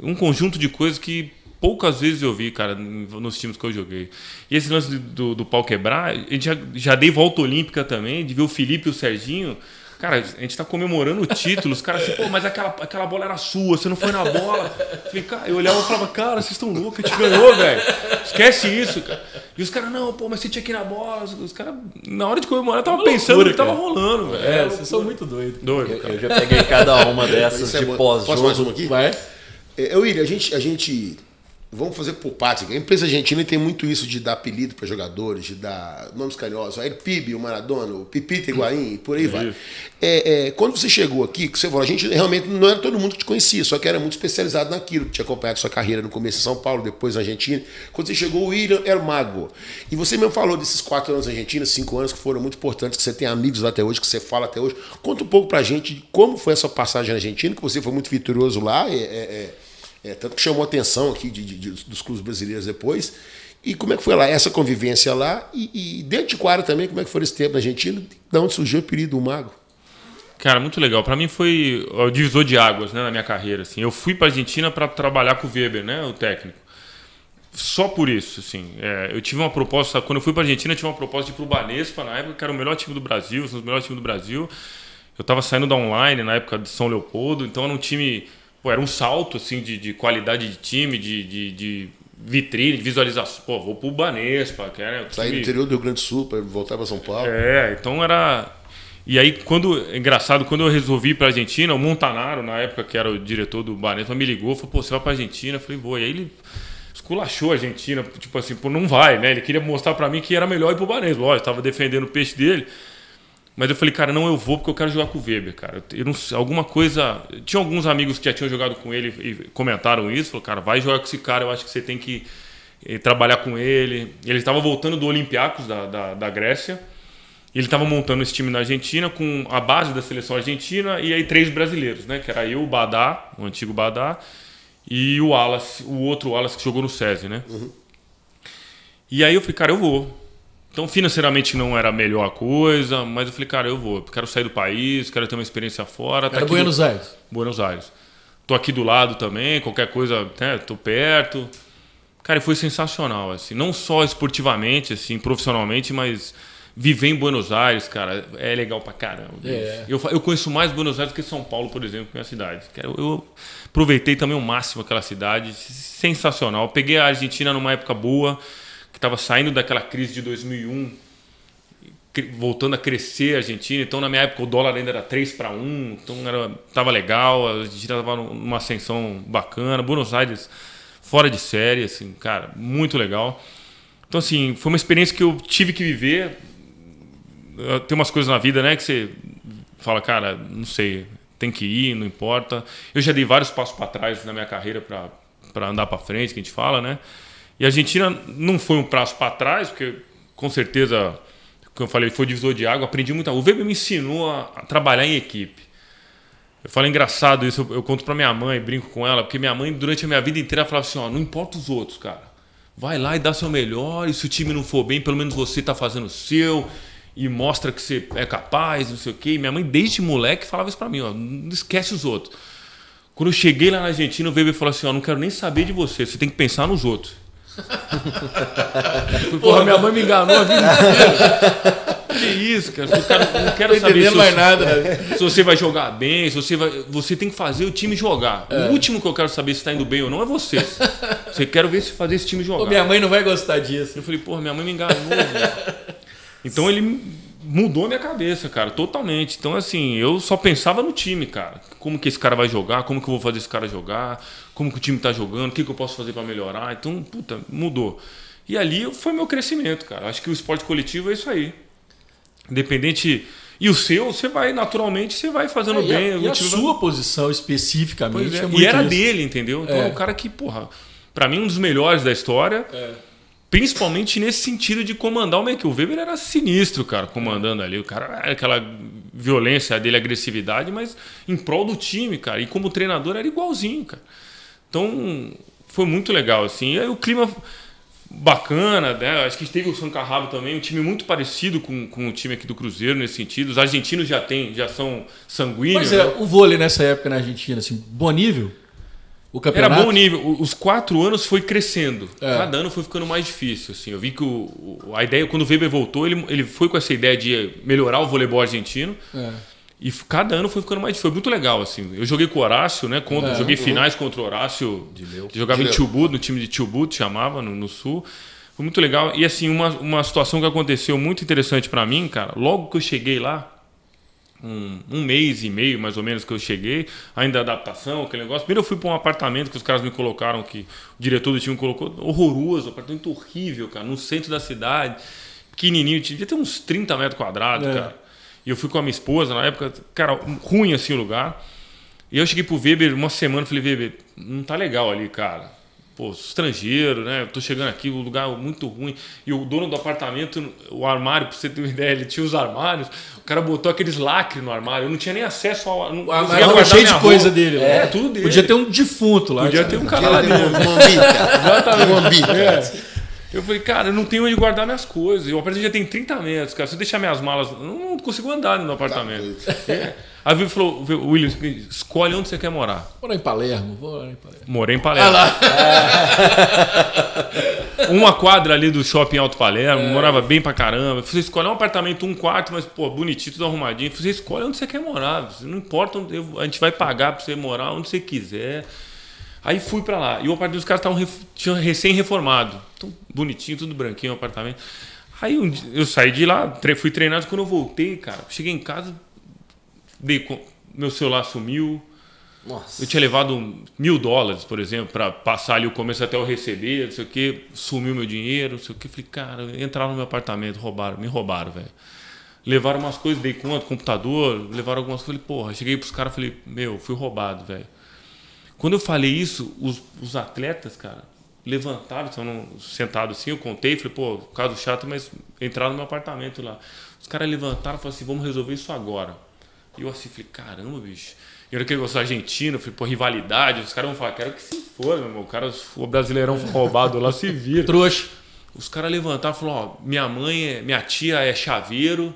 Um conjunto de coisas que... Poucas vezes eu vi, cara, nos times que eu joguei. E esse lance do, do pau quebrar, a gente já, já dei volta olímpica também, de ver o Felipe e o Serginho. Cara, a gente tá comemorando o título, os caras assim, pô, mas aquela, aquela bola era sua, você não foi na bola. Falei, cara, eu olhava e falava, cara, vocês estão loucos, a gente ganhou, velho. Esquece isso, cara. E os caras, não, pô, mas você tinha que ir na bola. Os, os caras, na hora de comemorar, tava pensando que tava rolando, velho. É, vocês são muito doidos. Doido, eu, eu já peguei cada uma dessas de pós-jogo. Posso mais uma aqui? Vai. Eu, William, a gente... A gente... Vamos fazer por parte. A empresa argentina tem muito isso de dar apelido para jogadores, de dar nomes carinhosos. Aí o Pibe, o Maradona, o Pipita, Higuaín, e por aí é vai. É, é, quando você chegou aqui, que você falou, a gente realmente não era todo mundo que te conhecia, só que era muito especializado naquilo, que tinha acompanhado sua carreira no começo em São Paulo, depois na Argentina. Quando você chegou, o William era mago. E você mesmo falou desses quatro anos na Argentina, cinco anos que foram muito importantes, que você tem amigos lá até hoje, que você fala até hoje. Conta um pouco para a gente de como foi essa passagem na Argentina, que você foi muito vitorioso lá. É, é, é... É, tanto que chamou a atenção aqui de, de, de, dos clubes brasileiros depois. E como é que foi lá essa convivência lá? E, e dentro de quadra também, como é que foi esse tempo na Argentina? De onde surgiu o apelido do Mago? Cara, muito legal. Para mim foi o divisor de águas, né, na minha carreira. Assim. Eu fui para a Argentina para trabalhar com o Weber, né, o técnico. Só por isso. Assim, é, eu tive uma proposta, quando eu fui para a Argentina, eu tive uma proposta de ir para o Banespa, na época, que era o melhor time do Brasil, um dos melhores times do Brasil. Eu estava saindo da Online, na época de São Leopoldo, então era um time... Pô, era um salto assim, de, de qualidade de time, de, de, de vitrine, de visualização. Pô, vou pro Banespa. Né? Sair do interior do Rio Grande do Sul para voltar para São Paulo. É, então era... E aí, quando engraçado, quando eu resolvi ir para a Argentina, o Montanaro, na época que era o diretor do Banespa, me ligou, falou, pô, você vai para a Argentina? Eu falei, vou. E aí ele esculachou a Argentina, tipo assim, pô, não vai, né? Ele queria mostrar para mim que era melhor ir pro Banespa. Ó, eu estava defendendo o peixe dele. Mas eu falei, cara, não, eu vou porque eu quero jogar com o Weber, cara. Eu não, alguma coisa... Tinha alguns amigos que já tinham jogado com ele e comentaram isso. Falaram, cara, vai jogar com esse cara, eu acho que você tem que trabalhar com ele. Ele estava voltando do Olympiacos, da, da, da Grécia. Ele estava montando esse time na Argentina com a base da seleção argentina e aí três brasileiros, né? Que era eu, o Badá, o antigo Badá, e o Wallace, o outro Wallace que jogou no SESI, né? Uhum. E aí eu falei, cara, eu vou. Então financeiramente não era a melhor coisa, mas eu falei, cara, eu vou. Quero sair do país, quero ter uma experiência fora. Tá era aqui Buenos do... Aires? Buenos Aires. Tô aqui do lado também, qualquer coisa, né? Tô perto. Cara, foi sensacional, assim. Não só esportivamente, assim, profissionalmente, mas... Viver em Buenos Aires, cara, é legal pra caramba. É. Eu, eu conheço mais Buenos Aires que São Paulo, por exemplo, minha cidade. Eu, eu aproveitei também ao máximo aquela cidade, sensacional. Eu peguei a Argentina numa época boa, que estava saindo daquela crise de dois mil e um, voltando a crescer a Argentina. Então, na minha época, o dólar ainda era três para um, então era, tava legal, a Argentina estava numa ascensão bacana. Buenos Aires, fora de série, assim, cara, muito legal. Então, assim, foi uma experiência que eu tive que viver. Tem umas coisas na vida, né, que você fala, cara, não sei, tem que ir, não importa. Eu já dei vários passos para trás na minha carreira para andar para frente, que a gente fala, né? E a Argentina não foi um passo para trás, porque com certeza, como eu falei, foi divisor de água, aprendi muita coisa. O Weber me ensinou a, a trabalhar em equipe. Eu falo engraçado isso, eu, eu conto para minha mãe, brinco com ela, porque minha mãe durante a minha vida inteira falava assim, ó, não importa os outros, cara. Vai lá e dá seu melhor, e se o time não for bem, pelo menos você tá fazendo o seu... E mostra que você é capaz, não sei o quê. Minha mãe, desde moleque, falava isso pra mim, ó, não esquece os outros. Quando eu cheguei lá na Argentina, o Weber falou assim, ó, não quero nem saber de você, você tem que pensar nos outros. Porra, porra, minha mãe me enganou a vida inteira. Que isso, cara? Eu quero, não quero saber se você, mais nada, né? Se você vai jogar bem, se você vai. Você tem que fazer o time jogar. É. O último que eu quero saber se tá indo bem ou não é você. Você quer ver se fazer esse time jogar. Ô, minha mãe não vai gostar disso. Eu falei, porra, minha mãe me enganou, velho. Então ele mudou minha cabeça, cara, totalmente. Então, assim, eu só pensava no time, cara. Como que esse cara vai jogar? Como que eu vou fazer esse cara jogar? Como que o time tá jogando? O que que eu posso fazer para melhorar? Então, puta, mudou. E ali foi meu crescimento, cara. Acho que o esporte coletivo é isso aí. Independente... E o seu, você vai, naturalmente, você vai fazendo é, bem. E a, e a sua vai... posição, especificamente. É. É muito e era isso. Dele, entendeu? Então, é um cara que, porra, pra mim, um dos melhores da história... É. Principalmente nesse sentido de comandar o meio que o Weber era sinistro, cara, comandando ali. O cara era aquela violência dele, agressividade, mas em prol do time, cara. E como treinador era igualzinho, cara. Então foi muito legal, assim. E aí o clima bacana, né? Acho que teve o San Carrabo também, um time muito parecido com, com o time aqui do Cruzeiro nesse sentido. Os argentinos já, tem, já são sanguíneos. Mas é, né? O vôlei nessa época na Argentina, assim, bom nível? O campeonato? Era bom nível. Os quatro anos foi crescendo. É. Cada ano foi ficando mais difícil. Assim. Eu vi que o, a ideia, quando o Weber voltou, ele, ele foi com essa ideia de melhorar o voleibol argentino. É. E cada ano foi ficando mais difícil. Foi muito legal. Assim. Eu joguei com o Horácio, né? Contra, é, joguei uhum. finais contra o Horácio. De meu. Jogava de em Chubut, no time de Chubut, chamava, no, no Sul. Foi muito legal. E assim, uma, uma situação que aconteceu muito interessante para mim, cara, logo que eu cheguei lá, Um, um mês e meio, mais ou menos, que eu cheguei, ainda adaptação, aquele negócio. Primeiro eu fui para um apartamento que os caras me colocaram, que o diretor do time colocou, horroroso, apartamento horrível, cara, no centro da cidade, pequenininho, devia ter uns trinta metros quadrados, é. cara. E eu fui com a minha esposa na época, cara, ruim assim o lugar. E eu cheguei pro Weber uma semana, falei, Weber, não tá legal ali, cara. Pô, estrangeiro, né? Eu tô chegando aqui, um lugar muito ruim. E o dono do apartamento, o armário, pra você ter uma ideia, ele tinha os armários. O cara botou aqueles lacres no armário. Eu não tinha nem acesso ao... Não, o armário tava cheio de coisa dele. É, é, tudo dele. Podia ter um defunto lá. Podia ter um cara lá dentro. Um ambiente. É. Eu falei, cara, eu não tenho onde guardar minhas coisas. O apartamento já tem trinta metros, cara. Se eu deixar minhas malas... Eu não consigo andar no apartamento. É. Aí o William falou, William, escolhe onde você quer morar. Morar em Palermo. Vou morar em Palermo. Morei em Palermo. Ah, lá. Uma quadra ali do shopping Alto Palermo. É. Morava bem pra caramba. Você escolhe um apartamento, um quarto, mas pô, bonitinho, tudo arrumadinho. Você escolhe onde você quer morar. Não importa, onde eu, a gente vai pagar pra você morar onde você quiser. Aí fui pra lá. E o apartamento dos caras tinham recém-reformado. Então, bonitinho, tudo branquinho o apartamento. Aí um dia, eu saí de lá, tre fui treinado. Quando eu voltei, cara, cheguei em casa, dei meu celular sumiu. Nossa. Eu tinha levado mil dólares, por exemplo, pra passar ali o começo até eu receber, não sei o quê. Sumiu meu dinheiro, não sei o quê. Falei, cara, entraram no meu apartamento, roubaram, me roubaram, velho. Levaram umas coisas, dei conta, computador, levaram algumas coisas. Falei, porra, cheguei pros caras, falei, meu, fui roubado, velho. Quando eu falei isso, os, os atletas, cara, levantaram, estavam sentados assim, eu contei, falei, pô, caso chato, mas entraram no meu apartamento lá. Os caras levantaram e falaram assim, vamos resolver isso agora. E eu assim, falei, caramba, bicho. E eu naquele negócio argentino, falei, pô, rivalidade, os caras vão falar, quero que se for, meu irmão, o cara, o brasileirão foi roubado lá, se vira. Trouxa. Os caras levantaram e falaram, ó, minha mãe, é, minha tia é chaveiro,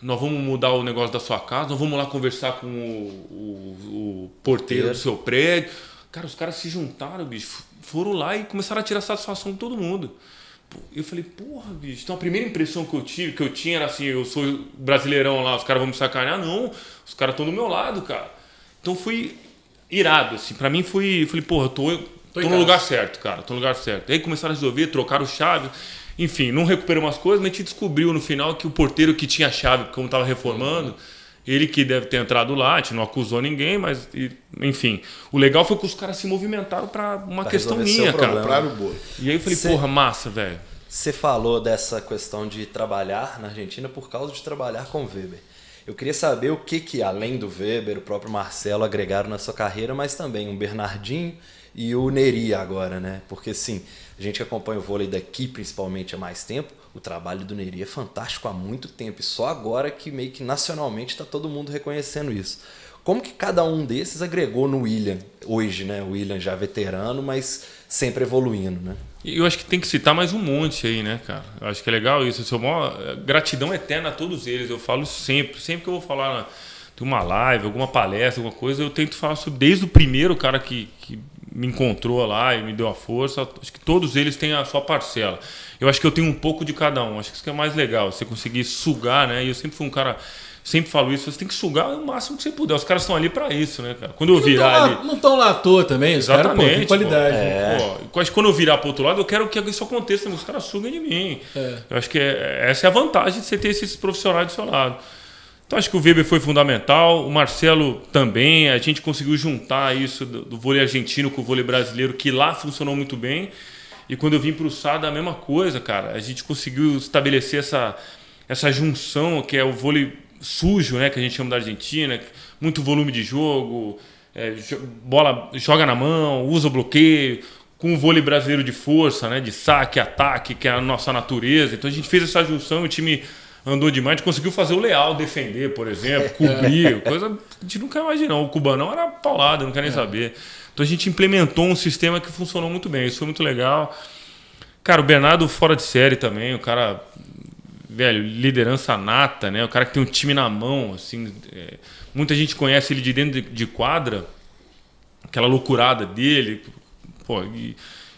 nós vamos mudar o negócio da sua casa, nós vamos lá conversar com o, o, o porteiro do seu prédio. Cara, os caras se juntaram, bicho, foram lá e começaram a tirar satisfação de todo mundo. Eu falei, porra, bicho, então a primeira impressão que eu tive, que eu tinha era assim, eu sou brasileirão lá, os caras vão me sacanear. Não, os caras estão do meu lado, cara. Então fui irado, assim, pra mim foi, falei, porra, eu tô, tô, tô no lugar certo, cara, tô no lugar certo. Aí começaram a resolver, trocaram chave, enfim, não recuperou umas coisas, mas a gente descobriu no final que o porteiro que tinha a chave, como tava reformando, ele que deve ter entrado lá, a gente não acusou ninguém, mas enfim. O legal foi que os caras se movimentaram para uma pra questão minha, cara. E aí eu falei, cê, porra, massa, velho. Você falou dessa questão de trabalhar na Argentina por causa de trabalhar com o Weber. Eu queria saber o que, que além do Weber, o próprio Marcelo agregaram na sua carreira, mas também o Bernardinho e o Neri agora, né? Porque sim, a gente acompanha o vôlei daqui principalmente há mais tempo. O trabalho do Neri é fantástico há muito tempo e só agora que meio que nacionalmente está todo mundo reconhecendo isso. Como que cada um desses agregou no William hoje, né? O William já veterano, mas sempre evoluindo, né? Eu acho que tem que citar mais um monte aí, né, cara? Eu acho que é legal isso. Eu sou maior gratidão eterna a todos eles. Eu falo sempre, sempre que eu vou falar de uma live, alguma palestra, alguma coisa, eu tento falar sobre desde o primeiro cara que... que... me encontrou lá e me deu a força. Acho que todos eles têm a sua parcela. Eu acho que eu tenho um pouco de cada um. Acho que isso que é mais legal, você conseguir sugar, né? E eu sempre fui um cara, sempre falo isso, você tem que sugar o máximo que você puder. Os caras estão ali para isso, né, cara? Quando eu virar ali... Não estão lá à toa também, os caras, pô, tem qualidade. Pô, é. Pô, quando eu virar pro outro lado, eu quero que isso aconteça, os caras sugam de mim. É. Eu acho que é, essa é a vantagem de você ter esses profissionais do seu lado. Então acho que o Weber foi fundamental, o Marcelo também, a gente conseguiu juntar isso do, do vôlei argentino com o vôlei brasileiro, que lá funcionou muito bem. E quando eu vim para o Sada, a mesma coisa, cara. A gente conseguiu estabelecer essa, essa junção, que é o vôlei sujo, né, que a gente chama da Argentina, muito volume de jogo, é, bola joga na mão, usa o bloqueio, com o vôlei brasileiro de força, né, de saque, ataque, que é a nossa natureza. Então a gente fez essa junção, o time... andou demais, a gente conseguiu fazer o Leal defender, por exemplo, cobrir, coisa a gente nunca imaginou. O Cubanão era paulado, não quero nem é. saber. Então a gente implementou um sistema que funcionou muito bem, isso foi muito legal. Cara, o Bernardo fora de série também, o cara, velho, liderança nata, né? O cara que tem um time na mão, assim, é, muita gente conhece ele de dentro de, de quadra, aquela loucurada dele, pô, e,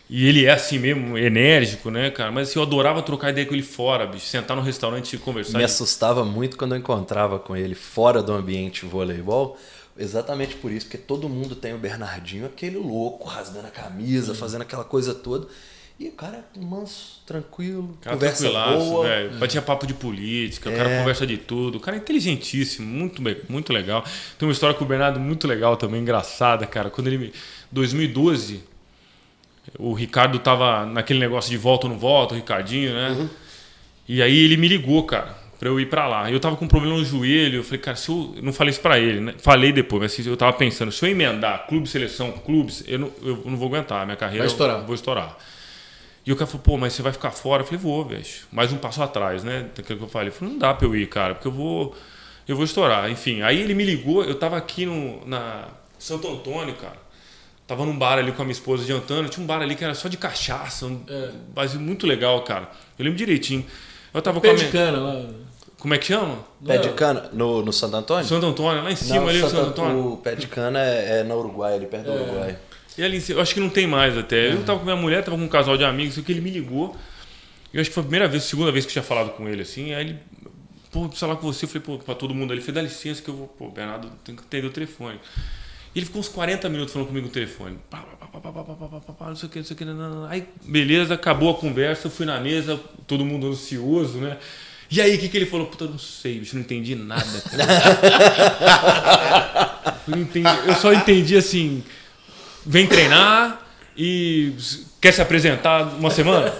E ele é assim mesmo, enérgico, né, cara? Mas assim, eu adorava trocar ideia com ele fora, bicho. Sentar no restaurante e conversar. Me assustava muito quando eu encontrava com ele fora do ambiente voleibol. Exatamente por isso, porque todo mundo tem o Bernardinho, aquele louco, rasgando a camisa, hum. fazendo aquela coisa toda. E o cara é manso, tranquilo, cara, conversa boa. Véio, hum. batia papo de política, é. o cara conversa de tudo. O cara é inteligentíssimo, muito, muito legal. Tem uma história com o Bernardo muito legal também, engraçada, cara. Quando ele... dois mil e doze... o Ricardo tava naquele negócio de volta ou não volta, o Ricardinho, né? Uhum. E aí ele me ligou, cara, pra eu ir pra lá. Eu tava com um problema no joelho, eu falei, cara, se eu... não falei isso pra ele, né? Falei depois, mas eu tava pensando, se eu emendar clube, seleção, clubes, eu não, eu não vou aguentar, minha carreira... Vai estourar. Eu vou estourar. E o cara falou, pô, mas você vai ficar fora? Eu falei, vou, velho. Mais um passo atrás, né? Daquilo que eu falei. Eu falei, não dá pra eu ir, cara, porque eu vou... Eu vou estourar. Enfim, aí ele me ligou, eu tava aqui no... na Santo Antônio, cara. Tava num bar ali com a minha esposa jantando. Tinha um bar ali que era só de cachaça. Um é. Vazio muito legal, cara. Eu lembro direitinho. Eu tava Pé com a minha... de cana lá. Como é que chama? Pé de cana? No, no Santo Antônio? Santo Antônio, lá em cima. Não, ali Santo, Santo Antônio. O pé de cana é, é na Uruguai, ali perto é. do Uruguai. E ali em cima, eu acho que não tem mais até. Eu é. tava com minha mulher, tava com um casal de amigos, que ele me ligou. Eu acho que foi a primeira vez, segunda vez que eu tinha falado com ele, assim. Aí ele, pô, preciso falar com você. Eu falei, pô, pra todo mundo ali. Eu falei, dá licença que eu vou... Pô, Bernardo, tem que atender o telefone. Ele ficou uns quarenta minutos falando comigo no telefone. Pá, pá, pá, pá, pá, pá, pá, pá, pá, não sei o que, não sei o que. Não, não. Aí, beleza, acabou a conversa, eu fui na mesa, todo mundo ansioso, né? E aí, o que, que ele falou? Puta, eu não sei, bicho, não entendi nada, cara. eu, não entendi, eu só entendi assim, vem treinar, e quer se apresentar uma semana?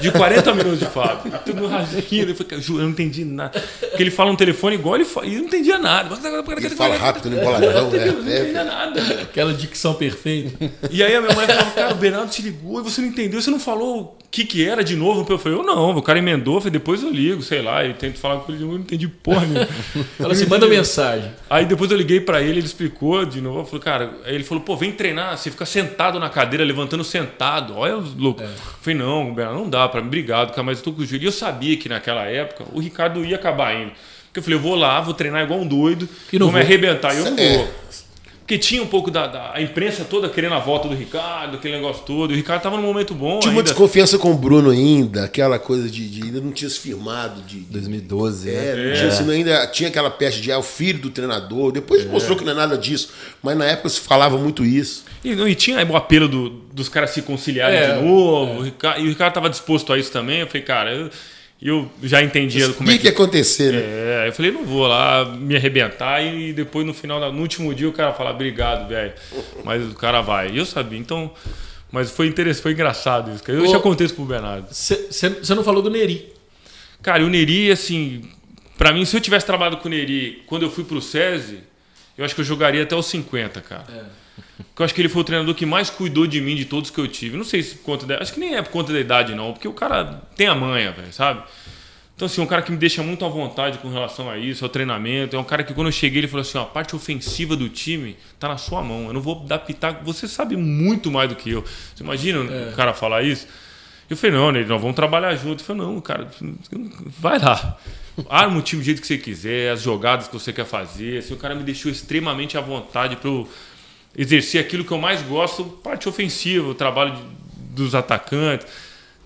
De quarenta minutos de Fábio. Tudo rasquinho. Eu não entendi nada. Porque ele fala um telefone igual ele fala, e não entendia nada. Ele fala rápido, não embola não. Não entendia nada. Aquela dicção perfeita. E aí a minha mãe falou, cara, o Bernardo te ligou e você não entendeu, você não falou o que que era de novo. Eu falei, eu não, o cara emendou, eu falei, depois eu ligo, sei lá, e tento falar com ele, eu não entendi porra nenhuma. Ela se manda mensagem. Aí depois eu liguei pra ele, ele explicou de novo, eu falei, cara, aí ele falou, pô, vem treinar, você fica sentado na cadeira, levantando sentado, olha os loucos. É. Eu falei, não, Bernardo, não dá pra mim, obrigado, cara, mas eu tô com o joelho. E eu sabia que naquela época o Ricardo ia acabar indo. Porque eu falei, eu vou lá, vou treinar igual um doido, e não vou, vou me arrebentar, e eu não vou. Porque tinha um pouco da, da a imprensa toda querendo a volta do Ricardo, aquele negócio todo. O Ricardo estava num momento bom. Tinha ainda uma desconfiança com o Bruno ainda, aquela coisa de, de ainda não tinha se firmado de dois mil e doze. É, né? Não tinha, assim, ainda tinha aquela peste de ah, o filho do treinador. Depois é. mostrou que não é nada disso, mas na época se falava muito isso. E, não, e tinha o apelo do, dos caras se conciliarem é, de novo. É. O Ricardo, e o Ricardo estava disposto a isso também. Eu falei, cara, eu, eu já entendia como é que... O que ia acontecer, né? É, eu falei, não vou lá me arrebentar e depois no final, no último dia o cara fala, obrigado, velho, mas o cara vai. E eu sabia, então... Mas foi interessante, foi engraçado isso. Eu Ô, já contei isso pro Bernardo. Você não falou do Neri. Cara, e o Neri, assim, pra mim, se eu tivesse trabalhado com o Neri quando eu fui pro SESI, eu acho que eu jogaria até os cinquenta, cara. É. Porque eu acho que ele foi o treinador que mais cuidou de mim de todos que eu tive. Não sei se por conta da... Acho que nem é por conta da idade, não. Porque o cara tem a manha, velho, sabe? Então, assim, um cara que me deixa muito à vontade com relação a isso, ao treinamento. É um cara que quando eu cheguei, ele falou assim, ó, a parte ofensiva do time tá na sua mão. Eu não vou dar pitaco. Você sabe muito mais do que eu. Você imagina é. o cara falar isso? Eu falei, não, Neri, nós vamos trabalhar junto. Eu falei, não, cara, vai lá. Arma o time do jeito que você quiser, as jogadas que você quer fazer. Assim, o cara me deixou extremamente à vontade para eu exercer aquilo que eu mais gosto, parte ofensiva, o trabalho de, dos atacantes.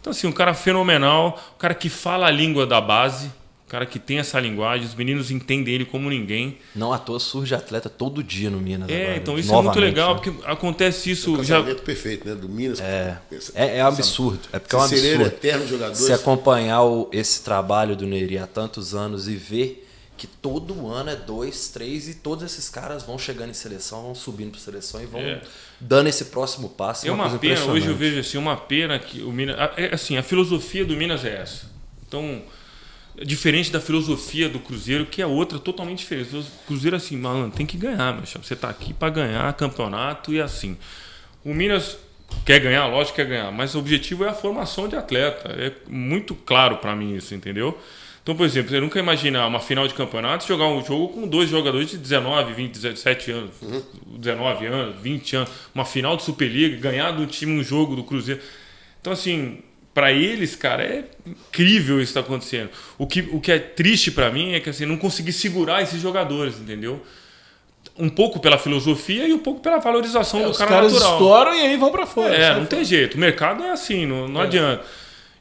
Então, assim, um cara fenomenal, um cara que fala a língua da base, um cara que tem essa linguagem, os meninos entendem ele como ninguém. Não à toa surge atleta todo dia no Minas. É, agora, então isso é muito legal, né? Porque acontece isso... O casamento já... perfeito, né? Do Minas. É, essa, é, é absurdo. É porque é um absurdo. Eterno jogador. Se acompanhar o, esse trabalho do Neri há tantos anos e ver... que todo ano é dois, três, e todos esses caras vão chegando em seleção, vão subindo para seleção e vão é. dando esse próximo passo. É uma, uma pena, hoje eu vejo assim, uma pena que o Minas... Assim, a filosofia do Minas é essa. Então, diferente da filosofia do Cruzeiro, que é outra, totalmente diferente. O Cruzeiro assim, mano, tem que ganhar, meu chão. Você tá aqui para ganhar campeonato e assim. O Minas quer ganhar, lógico que quer ganhar, mas o objetivo é a formação de atleta. É muito claro para mim isso, entendeu? Então, por exemplo, você nunca imagina uma final de campeonato jogar um jogo com dois jogadores de dezenove, vinte, dezessete anos, uhum. dezenove anos, vinte anos, uma final de Superliga, ganhar do time um jogo do Cruzeiro. Então, assim, para eles, cara, é incrível isso que está acontecendo. O que, o que é triste para mim é que assim, não consegui segurar esses jogadores, entendeu? Um pouco pela filosofia e um pouco pela valorização é, do cara natural. Os caras estouram e aí vão para fora. É, não tem jeito. O mercado é assim, não, não é. adianta.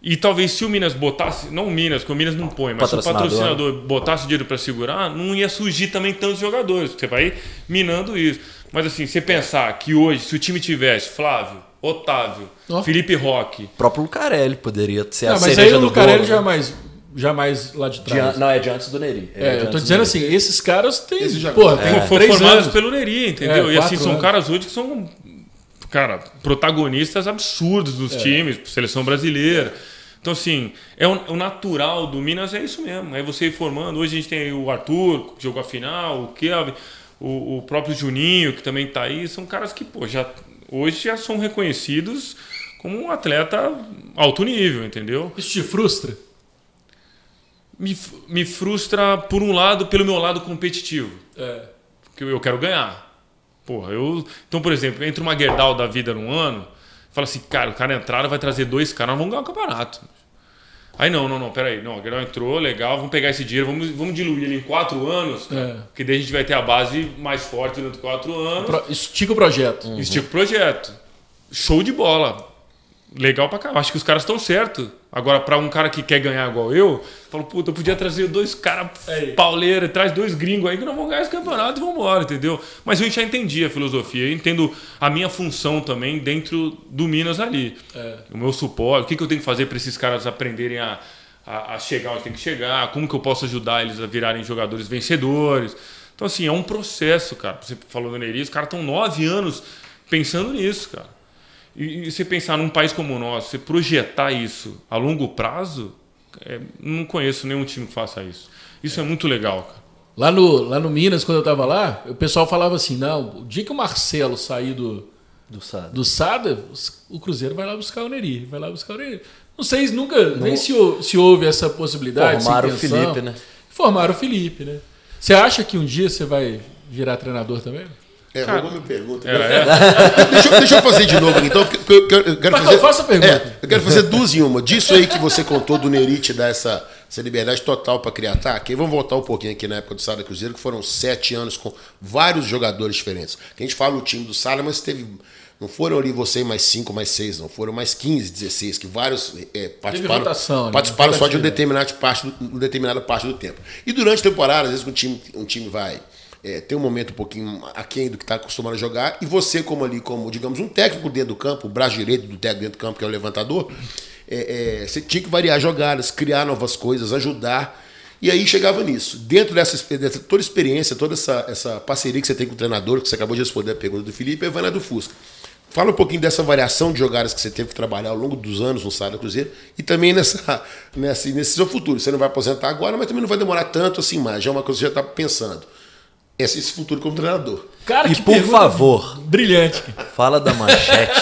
E talvez se o Minas botasse, não o Minas, porque o Minas não põe, mas se o patrocinador botasse dinheiro para segurar, não ia surgir também tantos jogadores. Você vai minando isso. Mas assim, você pensar que hoje, se o time tivesse Flávio, Otávio, oh. Felipe Roque... O próprio Lucarelli poderia ser não, a cereja do bolo. Mas aí o Lucarelli já é mais, já é mais lá de trás. De, não, é de antes do Neri. É, é eu tô dizendo assim, esses caras têm... Esses já, porra, é, tem foram formados pelo Neri, entendeu? É, e assim, são anos. caras hoje que são... Cara, protagonistas absurdos dos é. times, seleção brasileira. Então, assim, é o, o natural do Minas é isso mesmo. É você ir formando. Hoje a gente tem o Arthur, que jogou a final, o Kelvin, o, o próprio Juninho, que também tá aí. São caras que, pô, já, hoje já são reconhecidos como um atleta alto nível, entendeu? Isso te frustra? Me, me frustra, por um lado, pelo meu lado competitivo. É. Porque eu quero ganhar. Porra, eu... Então, por exemplo, entra uma Gerdau da vida num ano, fala assim, cara, o cara entraram, vai trazer dois caras, nós vamos ganhar o campeonato. Aí, não, não, não, peraí, não, a Gerdau entrou, legal, vamos pegar esse dinheiro, vamos, vamos diluir ele em quatro anos, é. que daí a gente vai ter a base mais forte durante quatro anos. Pro... Estica o projeto. Uhum. Estica o projeto. Show de bola. Legal pra caramba. Acho que os caras estão certos. Agora, pra um cara que quer ganhar igual eu, eu falo, puta, eu podia trazer dois caras pauleira, traz dois gringos aí que nós vamos ganhar esse campeonato e vamos embora, entendeu? Mas eu já entendi a filosofia, eu entendo a minha função também dentro do Minas ali. É. O meu suporte, o que, que eu tenho que fazer para esses caras aprenderem a, a, a chegar onde tem que chegar, como que eu posso ajudar eles a virarem jogadores vencedores. Então, assim, é um processo, cara. Você falou do Neri, os caras estão nove anos pensando nisso, cara. E, e você pensar num país como o nosso, você projetar isso a longo prazo, é, não conheço nenhum time que faça isso. Isso é, é muito legal, cara. Lá no, lá no Minas, quando eu estava lá, o pessoal falava assim, não, o dia que o Marcelo sair do, do, Sada. do Sada, o Cruzeiro vai lá buscar o Neri, vai lá buscar o Neri. Não sei, nunca, não. nem se, se houve essa possibilidade. Formaram essa intenção, o Felipe, né? Formaram o Felipe, né? Você acha que um dia você vai virar treinador também? É, cara, roubou minha pergunta. É, é. Deixa, deixa eu fazer de novo, então. Porque eu quero, eu quero Mas fazer, eu faço a pergunta. É, eu quero fazer duas em uma. Disso aí que você contou do Neri te dar essa, essa liberdade total para criar ataque. Vamos voltar um pouquinho aqui na época do Sada Cruzeiro, que foram sete anos com vários jogadores diferentes. A gente fala o time do Sada, mas teve... Não foram ali você mais cinco, mais seis, não. Foram mais quinze, dezesseis, que vários é, participaram, rotação, né? participaram só de uma determinada parte, uma determinada parte do tempo. E durante a temporada, às vezes, um time, um time vai é, ter um momento um pouquinho aquém do que está acostumado a jogar, e você, como ali, como, digamos, um técnico dentro do campo, o braço direito do técnico dentro do campo, que é o levantador, é, é, você tinha que variar jogadas, criar novas coisas, ajudar. E aí chegava nisso. Dentro dessa, dessa toda experiência, toda essa, essa parceria que você tem com o treinador, que você acabou de responder a pergunta do Felipe, é vai na do Fusca. Fala um pouquinho dessa variação de jogadas que você teve que trabalhar ao longo dos anos no Sada Cruzeiro e também nessa, nessa, nesse seu futuro. Você não vai aposentar agora, mas também não vai demorar tanto assim mais. Já é uma coisa que você já está pensando. Esse, esse futuro como treinador. Cara, e que por favor, brilhante. Fala da manchete,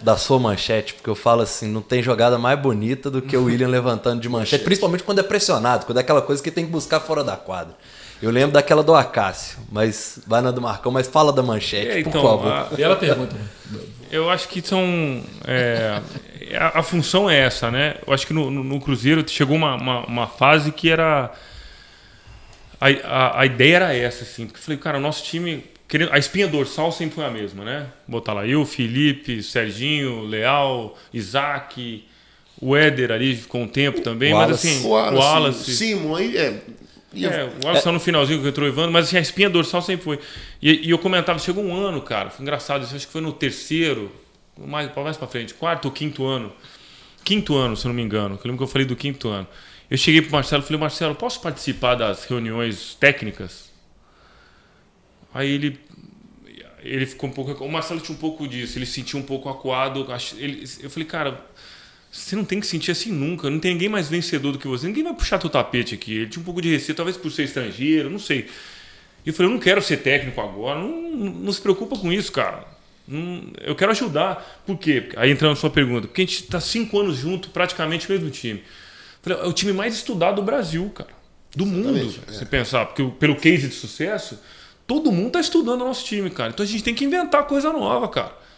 da sua manchete, porque eu falo assim, não tem jogada mais bonita do que o William levantando de manchete, manchete, principalmente quando é pressionado, quando é aquela coisa que tem que buscar fora da quadra. Eu lembro daquela do Acácio, mas vai na do Marcão, mas fala da manchete, é, então, por favor. A, e ela pergunta. Eu acho que são... É, a, a função é essa, né? Eu acho que no, no, no Cruzeiro chegou uma, uma, uma fase que era... A, a, a ideia era essa, assim. Porque eu falei, cara, o nosso time... Querendo, a espinha dorsal sempre foi a mesma, né? Botar lá eu, Felipe, Serginho, Leal, Isaac, o Éder ali ficou um tempo também. Wallace, mas assim, o Wallace... Wallace Simon, aí é... É, o Wallace é. no finalzinho que entrou Evandro, mas assim, a espinha dorsal sempre foi. E, e eu comentava, chegou um ano, cara, foi engraçado, isso, acho que foi no terceiro, mais, mais pra frente, quarto ou quinto ano. Quinto ano, se não me engano, que eu lembro que eu falei do quinto ano. Eu cheguei pro Marcelo e falei, Marcelo, posso participar das reuniões técnicas? Aí ele, ele ficou um pouco... O Marcelo tinha um pouco disso, ele se sentiu um pouco acuado. Ele, eu falei, cara... Você não tem que sentir assim nunca. Não tem ninguém mais vencedor do que você. Ninguém vai puxar teu tapete aqui. Ele tinha um pouco de receio, talvez por ser estrangeiro, não sei. E eu falei, eu não quero ser técnico agora. Não, não, não se preocupa com isso, cara. Não, eu quero ajudar. Por quê? Aí entrando na sua pergunta. Porque a gente está cinco anos junto, praticamente o mesmo time. Eu falei, é o time mais estudado do Brasil, cara. Do Exatamente, mundo, é. se pensar. Porque pelo case de sucesso, todo mundo está estudando o nosso time, cara. Então a gente tem que inventar coisa nova, cara.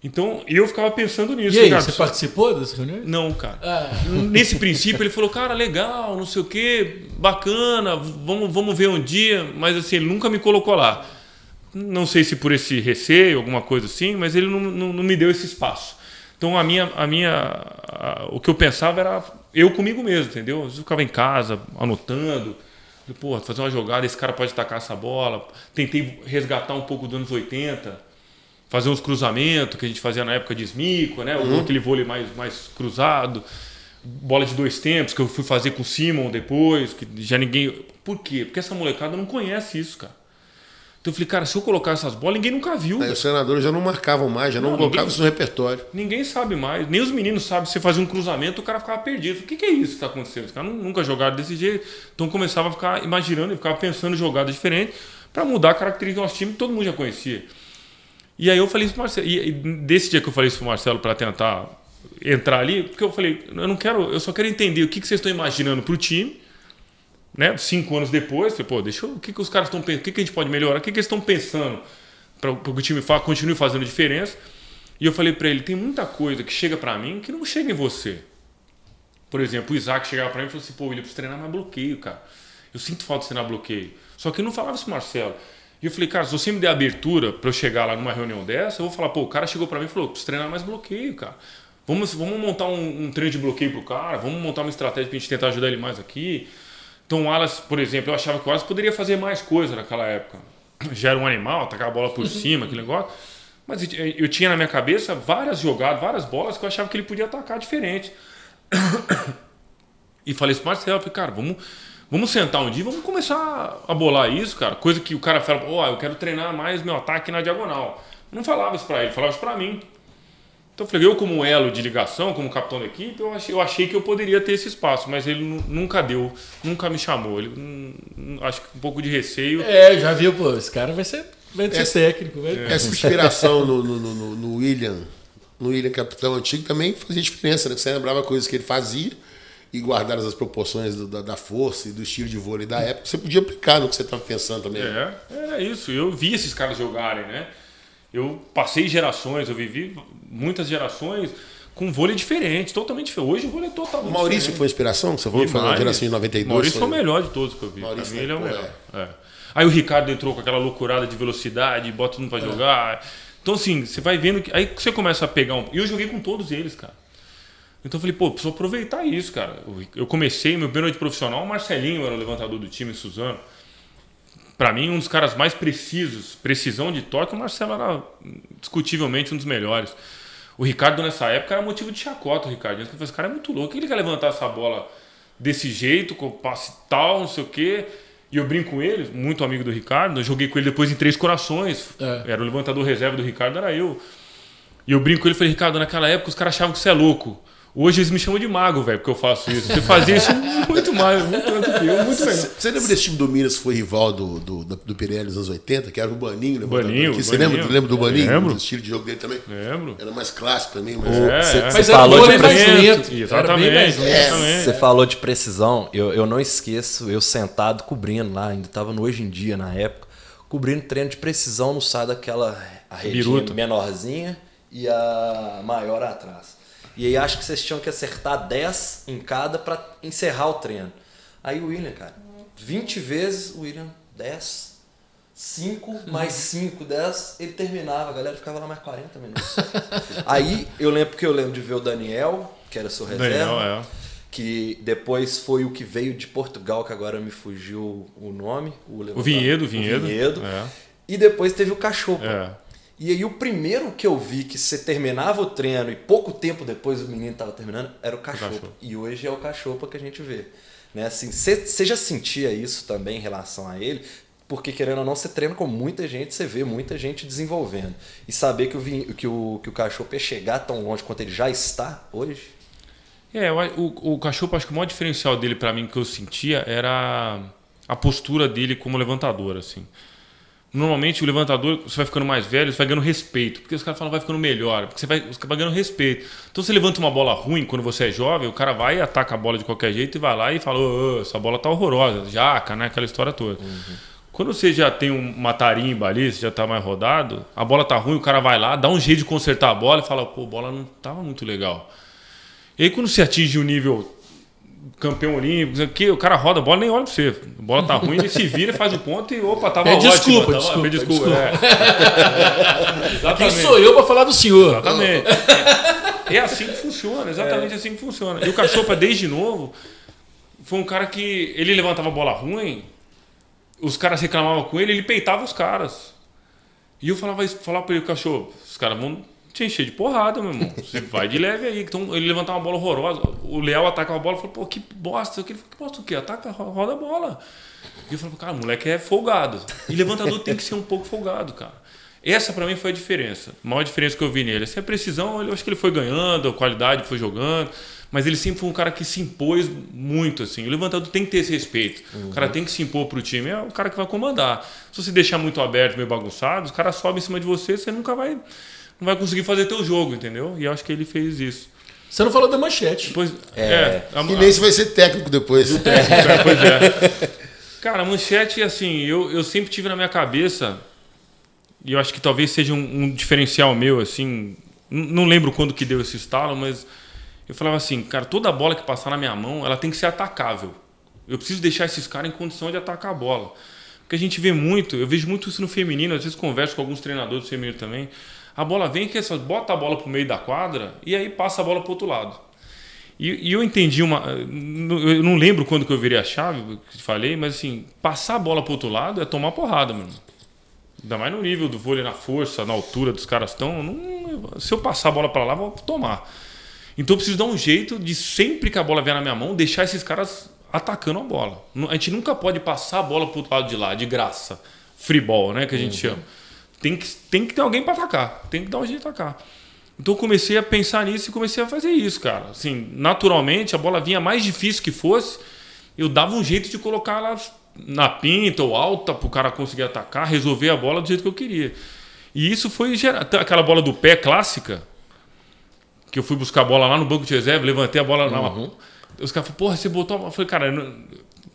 Então, eu ficava pensando nisso. E aí, cara, você só... participou das reuniões? Não, cara. Ah. Nesse princípio, ele falou, cara, legal, não sei o quê, bacana, vamos, vamos ver um dia. Mas assim, ele nunca me colocou lá. Não sei se por esse receio, alguma coisa assim, mas ele não, não, não me deu esse espaço. Então, a minha, a minha, a, o que eu pensava era eu comigo mesmo, entendeu? Eu ficava em casa, anotando. Falei, pô, fazer uma jogada, esse cara pode tacar essa bola. Tentei resgatar um pouco dos anos oitenta. Fazer uns cruzamentos que a gente fazia na época de esmico, né? Uhum. Aquele vôlei mais, mais cruzado. Bola de dois tempos, que eu fui fazer com o Simon depois, que já ninguém... Por quê? Porque essa molecada não conhece isso, cara. Então eu falei, cara, se eu colocar essas bolas, ninguém nunca viu. Aí, os treinadores já não marcavam mais, já não, não colocavam ninguém, isso no repertório. Ninguém sabe mais, nem os meninos sabem. Se você fazia um cruzamento, o cara ficava perdido. O que, que é isso que está acontecendo? Os caras nunca jogaram desse jeito. Então começava a ficar imaginando, e ficava pensando em jogadas diferentes para mudar a característica do nosso time que todo mundo já conhecia. E aí eu falei isso pro Marcelo, e desse dia que eu falei isso pro Marcelo para tentar entrar ali, porque eu falei, eu não quero, eu só quero entender o que, que vocês estão imaginando pro time, né? Cinco anos depois, falei, pô, deixa eu, o que, que os caras estão pensando, o que, que a gente pode melhorar, o que, que eles estão pensando para que o time fa, continue fazendo diferença. E eu falei para ele, tem muita coisa que chega para mim que não chega em você. Por exemplo, o Isaac chegava para mim e falou assim, pô, William, eu preciso treinar mais bloqueio, cara. Eu sinto falta de treinar bloqueio. Só que eu não falava isso pro Marcelo. E eu falei, cara, se você me der abertura para eu chegar lá numa reunião dessa, eu vou falar, pô, o cara chegou para mim e falou, preciso treinar mais bloqueio, cara. Vamos, vamos montar um, um treino de bloqueio pro cara, vamos montar uma estratégia pra gente tentar ajudar ele mais aqui. Então o Wallace, por exemplo, eu achava que o Wallace poderia fazer mais coisa naquela época. Já era um animal, tacar a bola por cima, aquele negócio. Mas eu tinha na minha cabeça várias jogadas, várias bolas que eu achava que ele podia atacar diferente. E falei isso pro Marcelo, falei, cara, vamos... Vamos sentar um dia e vamos começar a bolar isso, cara. Coisa que o cara fala, ó, oh, eu quero treinar mais meu ataque na diagonal. Eu não falava isso pra ele, falava isso pra mim. Então eu falei, eu como elo de ligação, como capitão da equipe, eu achei, eu achei que eu poderia ter esse espaço, mas ele nunca deu, nunca me chamou. Ele, um, acho que um pouco de receio. É, já viu, pô, esse cara vai ser, vai ser essa, técnico. Vai... É. Essa inspiração no, no, no, no William, no William capitão antigo, também fazia diferença, né? Você lembrava coisas que ele fazia e guardava as proporções do, da, da força e do estilo de vôlei da época. Você podia aplicar no que você estava pensando também. É, era isso. Eu vi esses caras jogarem, né? Eu passei gerações, eu vivi muitas gerações com vôlei diferente, totalmente diferente. Hoje o vôlei é totalmente diferente. Maurício foi inspiração? Você falou falar da geração de noventa e dois? Maurício foi o melhor de todos que eu vi. Maurício é, é o melhor. É. É. Aí o Ricardo entrou com aquela loucurada de velocidade, bota todo mundo pra é. jogar. Então assim, você vai vendo que... Aí você começa a pegar um... E eu joguei com todos eles, cara. Então eu falei, pô, preciso aproveitar isso, cara. Eu comecei, meu primeiro de profissional, o Marcelinho era o levantador do time, Suzano. Para mim, um dos caras mais precisos, precisão de toque, o Marcelo era discutivelmente um dos melhores. O Ricardo, nessa época, era motivo de chacota, o Ricardo. Eu falei, esse cara é muito louco, ele quer levantar essa bola desse jeito, com o passe tal, não sei o quê. E eu brinco com ele, muito amigo do Ricardo, eu joguei com ele depois em Três Corações, é. era o levantador reserva do Ricardo, era eu. E eu brinco com ele e falei, Ricardo, naquela época os caras achavam que você é louco. Hoje eles me chamam de mago, velho, porque eu faço isso. Você fazia isso muito mais, muito tanto que eu, muito melhor. Você lembra desse time do Minas que foi rival do, do, do Pirelli nos anos oitenta, que era o Baninho? Baninho, Você lembra, lembra do Baninho? Lembro. O estilo de jogo dele também? Lembro. Era mais clássico também, mas... É, cê, é. Cê mas falou de precisão. Exatamente. Você falou de precisão, eu, eu não esqueço, eu sentado cobrindo lá, ainda estava no Hoje em Dia na época, cobrindo treino de precisão no Sada, aquela a redinha menorzinha e a maior atrás. E aí acho que vocês tinham que acertar dez em cada para encerrar o treino. Aí o William, cara, vinte vezes o William, dez, cinco mais cinco, dez, ele terminava, a galera ficava lá mais quarenta minutos. Aí eu lembro que eu lembro de ver o Daniel, que era seu reserva, Daniel, é. que depois foi o que veio de Portugal, que agora me fugiu o nome. O, o Vinhedo, o Vinhedo. O Vinhedo. É. E depois teve o Cachopo. É. E aí o primeiro que eu vi que você terminava o treino e pouco tempo depois o menino estava terminando era o Cachopo. E hoje é o Cachopo que a gente vê. Né? Assim, você já sentia isso também em relação a ele? Porque querendo ou não, você treina com muita gente, você vê muita gente desenvolvendo. E saber que o, que o, que o Cachopo ia chegar tão longe quanto ele já está hoje? É, o, o Cachopo, acho que o maior diferencial dele para mim que eu sentia era a postura dele como levantador, assim. Normalmente o levantador, você vai ficando mais velho, você vai ganhando respeito, porque os caras falam vai ficando melhor, porque você vai, você vai ganhando respeito. Então você levanta uma bola ruim quando você é jovem, o cara vai e ataca a bola de qualquer jeito e vai lá e fala, oh, essa bola tá horrorosa, jaca, né, aquela história toda. Uhum. Quando você já tem uma tarimba ali, você já tá mais rodado, a bola tá ruim, o cara vai lá, dá um jeito de consertar a bola e fala, pô, a bola não tava muito legal. E aí quando você atinge um nível... campeão olímpico, que o cara roda a bola nem olha pra você. A bola tá ruim, ele se vira, faz o ponto e opa, tava é, ótimo. Desculpa, tava, desculpa, desculpa. É. É. Quem sou eu pra falar do senhor? Exatamente. É assim que funciona, exatamente é. assim que funciona. E o Cachopo, desde novo, foi um cara que ele levantava a bola ruim, os caras reclamavam com ele, ele peitava os caras. E eu falava, falava pra ele, Cachopo, os caras vão... encher de porrada, meu irmão. Você vai de leve aí. Então ele levantar uma bola horrorosa. O Leal atacava a bola e falou, pô, que bosta. Ele falou, que bosta o quê? Ataca, roda a bola. E eu falei, cara, o moleque é folgado. E levantador tem que ser um pouco folgado, cara. Essa pra mim foi a diferença. A maior diferença que eu vi nele. Essa é a precisão, eu acho que ele foi ganhando, a qualidade foi jogando. Mas ele sempre foi um cara que se impôs muito, assim. O levantador tem que ter esse respeito. Uhum. O cara tem que se impor pro time. É o cara que vai comandar. Se você deixar muito aberto, meio bagunçado, os caras sobem em cima de você, você nunca vai... não vai conseguir fazer teu jogo, entendeu? E eu acho que ele fez isso. Você não falou da manchete. Pois, é. é a, e nem se vai ser técnico depois. O técnico, é, pois é. Cara, a manchete, assim, eu, eu sempre tive na minha cabeça, e eu acho que talvez seja um, um diferencial meu, assim, não lembro quando que deu esse estalo, mas eu falava assim, cara, toda bola que passar na minha mão, ela tem que ser atacável. Eu preciso deixar esses caras em condição de atacar a bola. Porque a gente vê muito, eu vejo muito isso no feminino, às vezes converso com alguns treinadores do feminino também, a bola vem, que bota a bola pro meio da quadra e aí passa a bola pro outro lado. E, e eu entendi uma... eu não lembro quando que eu virei a chave, que falei, mas assim, passar a bola pro outro lado é tomar porrada, mano. Ainda mais no nível do vôlei, na força, na altura dos caras estão... não, se eu passar a bola para lá, vou tomar. Então eu preciso dar um jeito de sempre que a bola vier na minha mão, deixar esses caras atacando a bola. A gente nunca pode passar a bola pro outro lado de lá, de graça. Freeball, né, que a gente uhum. chama. Tem que, tem que ter alguém para atacar, tem que dar um jeito de atacar. Então eu comecei a pensar nisso e comecei a fazer isso, cara. Assim, naturalmente, a bola vinha mais difícil que fosse, eu dava um jeito de colocar ela na pinta ou alta para o cara conseguir atacar, resolver a bola do jeito que eu queria. E isso foi gerar... Aquela bola do pé clássica, que eu fui buscar a bola lá no banco de reserva, levantei a bola lá. Uhum. Os caras falaram, porra, você botou... Eu falei, cara... Não...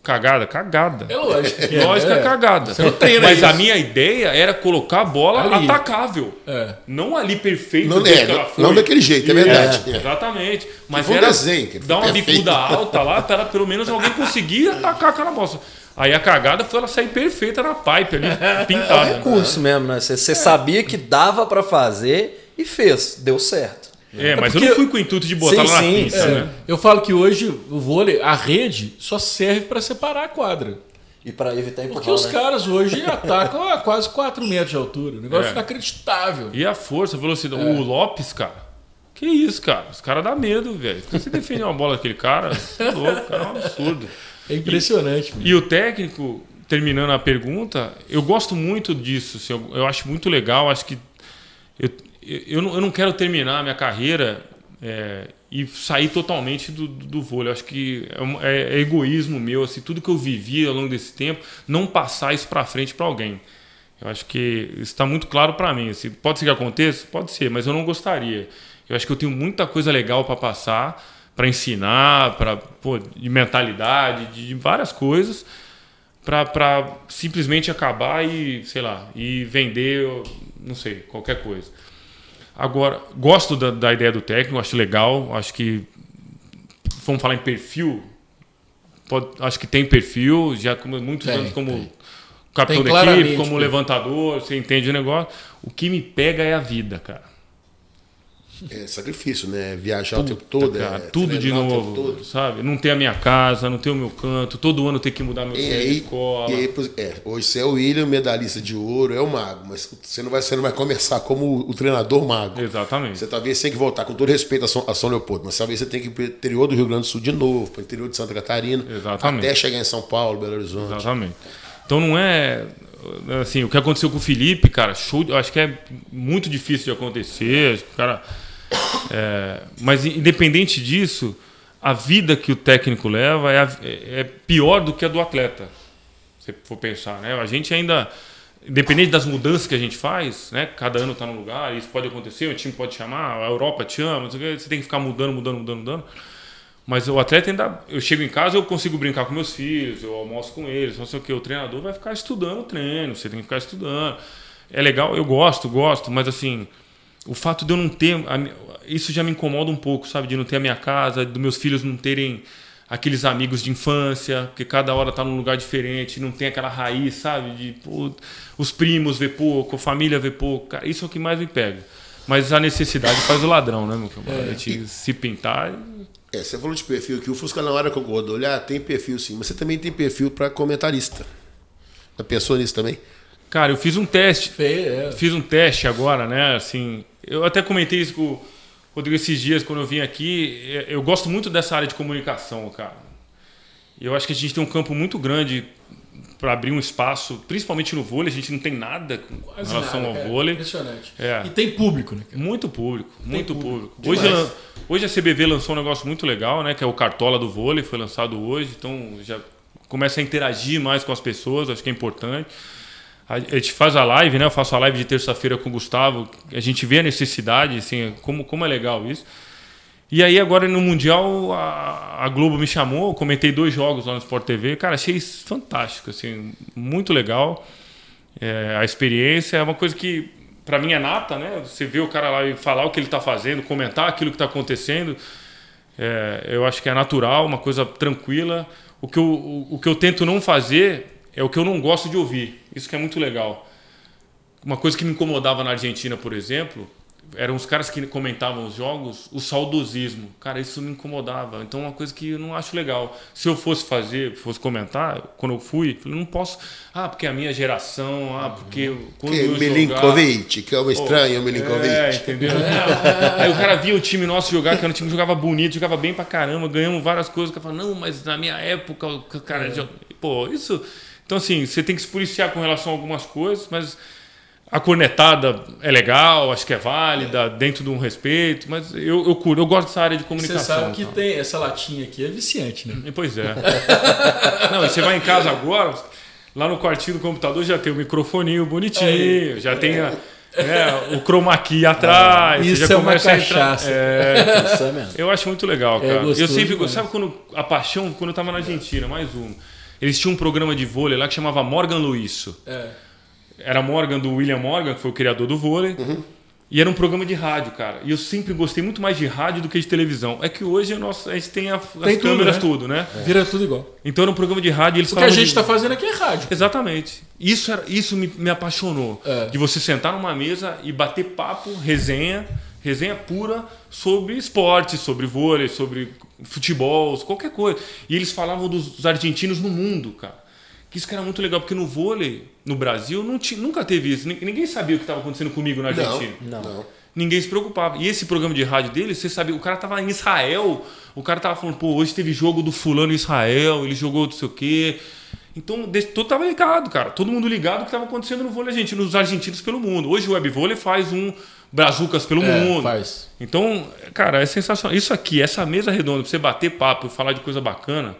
Cagada, cagada. É lógico. É, lógica é. Cagada. Você não treina Mas isso. a minha ideia era colocar a bola ali. atacável. É. Não ali perfeito. Não, é, não, não daquele jeito, é verdade. É, é. Exatamente. Mas era desenho, dar uma bicuda alta lá para pelo menos alguém conseguir atacar aquela bola. Aí a cagada foi ela sair perfeita na pipe ali, pintada. É um recurso mesmo, né? Você, você é. sabia que dava para fazer e fez. Deu certo. É, é mas eu não fui com o intuito de botar sim, lá na sim, pista, é. né? Eu falo que hoje o vôlei, a rede, só serve para separar a quadra. E para evitar empurrar, Porque os né? caras hoje atacam a quase quatro metros de altura. O negócio é. inacreditável. E a força, a velocidade. É. O Lopes, cara. Que isso, cara? Os caras dão medo, velho. Então, você defende uma bola daquele cara, é louco, cara, é um absurdo. É impressionante. E, e o técnico, terminando a pergunta, eu gosto muito disso. Assim, eu, eu acho muito legal, acho que... Eu, Eu não, eu não quero terminar a minha carreira é, e sair totalmente do, do, do vôlei. Eu acho que é, é egoísmo meu, assim, tudo que eu vivi ao longo desse tempo, não passar isso para frente para alguém. Eu acho que isso está muito claro para mim. Assim, pode ser que aconteça? Pode ser, mas eu não gostaria. Eu acho que eu tenho muita coisa legal para passar, para ensinar, pra, pô, de mentalidade, de, de várias coisas, para simplesmente acabar e, sei lá, e vender, não sei, qualquer coisa. Agora, gosto da, da ideia do técnico, acho legal, acho que, vamos falar em perfil, pode, acho que tem perfil, já como muitos tem, anos como tem. capitão tem da equipe, como levantador, você entende o negócio. O que me pega é a vida, cara. É sacrifício, né? Viajar Puta, o tempo todo, cara, é, tudo de novo, sabe? Não ter a minha casa, não ter o meu canto, todo ano ter que mudar meu centro de escola. E aí, é, hoje você é o William, medalhista de ouro, é o mago, mas você não vai, você não vai começar como o, o treinador mago. Exatamente. Você talvez tenha que voltar, com todo respeito a São, a São Leopoldo, mas talvez você tenha que ir para o interior do Rio Grande do Sul de novo, para o interior de Santa Catarina, Exatamente. até chegar em São Paulo, Belo Horizonte. Exatamente. Então não é... Assim, o que aconteceu com o Felipe, cara, show, acho que é muito difícil de acontecer, acho que o cara... É, mas independente disso, a vida que o técnico leva é, a, é pior do que a do atleta, se for pensar, né? A gente ainda, independente das mudanças que a gente faz, né? Cada ano está num lugar, isso pode acontecer, o time pode chamar, a Europa te ama, você tem que ficar mudando, mudando, mudando, mudando. Mas o atleta ainda... Eu chego em casa, eu consigo brincar com meus filhos, eu almoço com eles, não sei o que. O treinador vai ficar estudando o treino, você tem que ficar estudando. É legal, eu gosto, gosto, mas assim... O fato de eu não ter... Isso já me incomoda um pouco, sabe? De não ter a minha casa, dos meus filhos não terem aqueles amigos de infância, porque cada hora tá num lugar diferente, não tem aquela raiz, sabe? De pô, os primos vê pouco, a família vê pouco. Cara, isso é o que mais me pega. Mas a necessidade faz o ladrão, né, meu camarada? É. Te, se pintar... É, você falou de perfil que o Fusca na hora concordou. Olha, tem perfil sim, mas você também tem perfil para comentarista. Já pensou nisso também? Cara, eu fiz um teste. É. Fiz um teste agora, né? Assim, eu até comentei isso com o Rodrigo esses dias quando eu vim aqui. Eu gosto muito dessa área de comunicação, cara. Eu acho que a gente tem um campo muito grande para abrir um espaço, principalmente no vôlei. A gente não tem nada com Quase relação nada, ao é, vôlei. Impressionante. É. E tem público, né? Cara? Muito público, tem muito público. público. Hoje... Hoje a C B V lançou um negócio muito legal, né? Que é o Cartola do Vôlei, foi lançado hoje. Então já começa a interagir mais com as pessoas, acho que é importante. A gente faz a live, né? Eu faço a live de terça-feira com o Gustavo. A gente vê a necessidade, assim, como, como é legal isso. E aí agora no Mundial a, a Globo me chamou, eu comentei dois jogos lá no Sport T V. Cara, achei isso fantástico, assim, muito legal. É, a experiência é uma coisa que... Pra mim é nata, né? Você vê o cara lá e falar o que ele tá fazendo, comentar aquilo que tá acontecendo. É, eu acho que é natural, uma coisa tranquila. O que, eu, o, o que eu tento não fazer é o que eu não gosto de ouvir. Isso que é muito legal. Uma coisa que me incomodava na Argentina, por exemplo, eram os caras que comentavam os jogos, o saudosismo. Cara, isso me incomodava. Então é uma coisa que eu não acho legal. Se eu fosse fazer, fosse comentar, quando eu fui, eu não posso... Ah, porque a minha geração... Ah, porque... Quando que eu Milinkovic, jogar... que é um estranho, oh, Milinkovic. É, entendeu? Aí o cara via o time nosso jogar, que era um time que jogava bonito, jogava bem pra caramba, ganhamos várias coisas. O cara falava, não, mas na minha época... o cara é. Pô, isso... Então assim, você tem que se policiar com relação a algumas coisas, mas... A cornetada é legal, acho que é válida, é. dentro de um respeito, mas eu, eu curo, eu gosto dessa área de comunicação. Você sabe que então. tem essa latinha aqui, é viciante, né? Pois é. Não, e você vai em casa agora, lá no quartinho do computador já tem o microfoninho bonitinho, é. já tem a, é, o chroma key atrás. É. Isso já é uma cachaça. Entrar, é, isso é mesmo. Eu acho muito legal, cara. É gostoso, eu sempre demais. Sabe quando a paixão, quando eu estava na Argentina, mais uma. Eles tinham um programa de vôlei lá que chamava Morgan Luisso. É. Era Morgan, do William Morgan, que foi o criador do vôlei. Uhum. E era um programa de rádio, cara. E eu sempre gostei muito mais de rádio do que de televisão. É que hoje a, nossa, a gente tem, a, tem as tudo, câmeras, né? tudo, né? É. Vira tudo igual. Então era um programa de rádio. Eles o que a gente está de... fazendo aqui é rádio. Exatamente. Isso, era, isso me, me apaixonou. É. De você sentar numa mesa e bater papo, resenha, resenha pura sobre esporte, sobre vôlei, sobre futebol, qualquer coisa. E eles falavam dos argentinos no mundo, cara. Que isso que era muito legal, porque no vôlei, no Brasil, não tinha, nunca teve isso. Ninguém sabia o que estava acontecendo comigo na Argentina. Não, não. Ninguém se preocupava. E esse programa de rádio dele, você sabia, o cara estava em Israel, o cara estava falando, pô, hoje teve jogo do fulano em Israel, ele jogou não sei o quê. Então, todo tava ligado, cara. Todo mundo ligado o que estava acontecendo no vôlei argentino, nos argentinos pelo mundo. Hoje o Webvôlei faz um Brazucas pelo é, mundo. Faz. Então, cara, é sensacional. Isso aqui, essa mesa redonda, pra você bater papo e falar de coisa bacana.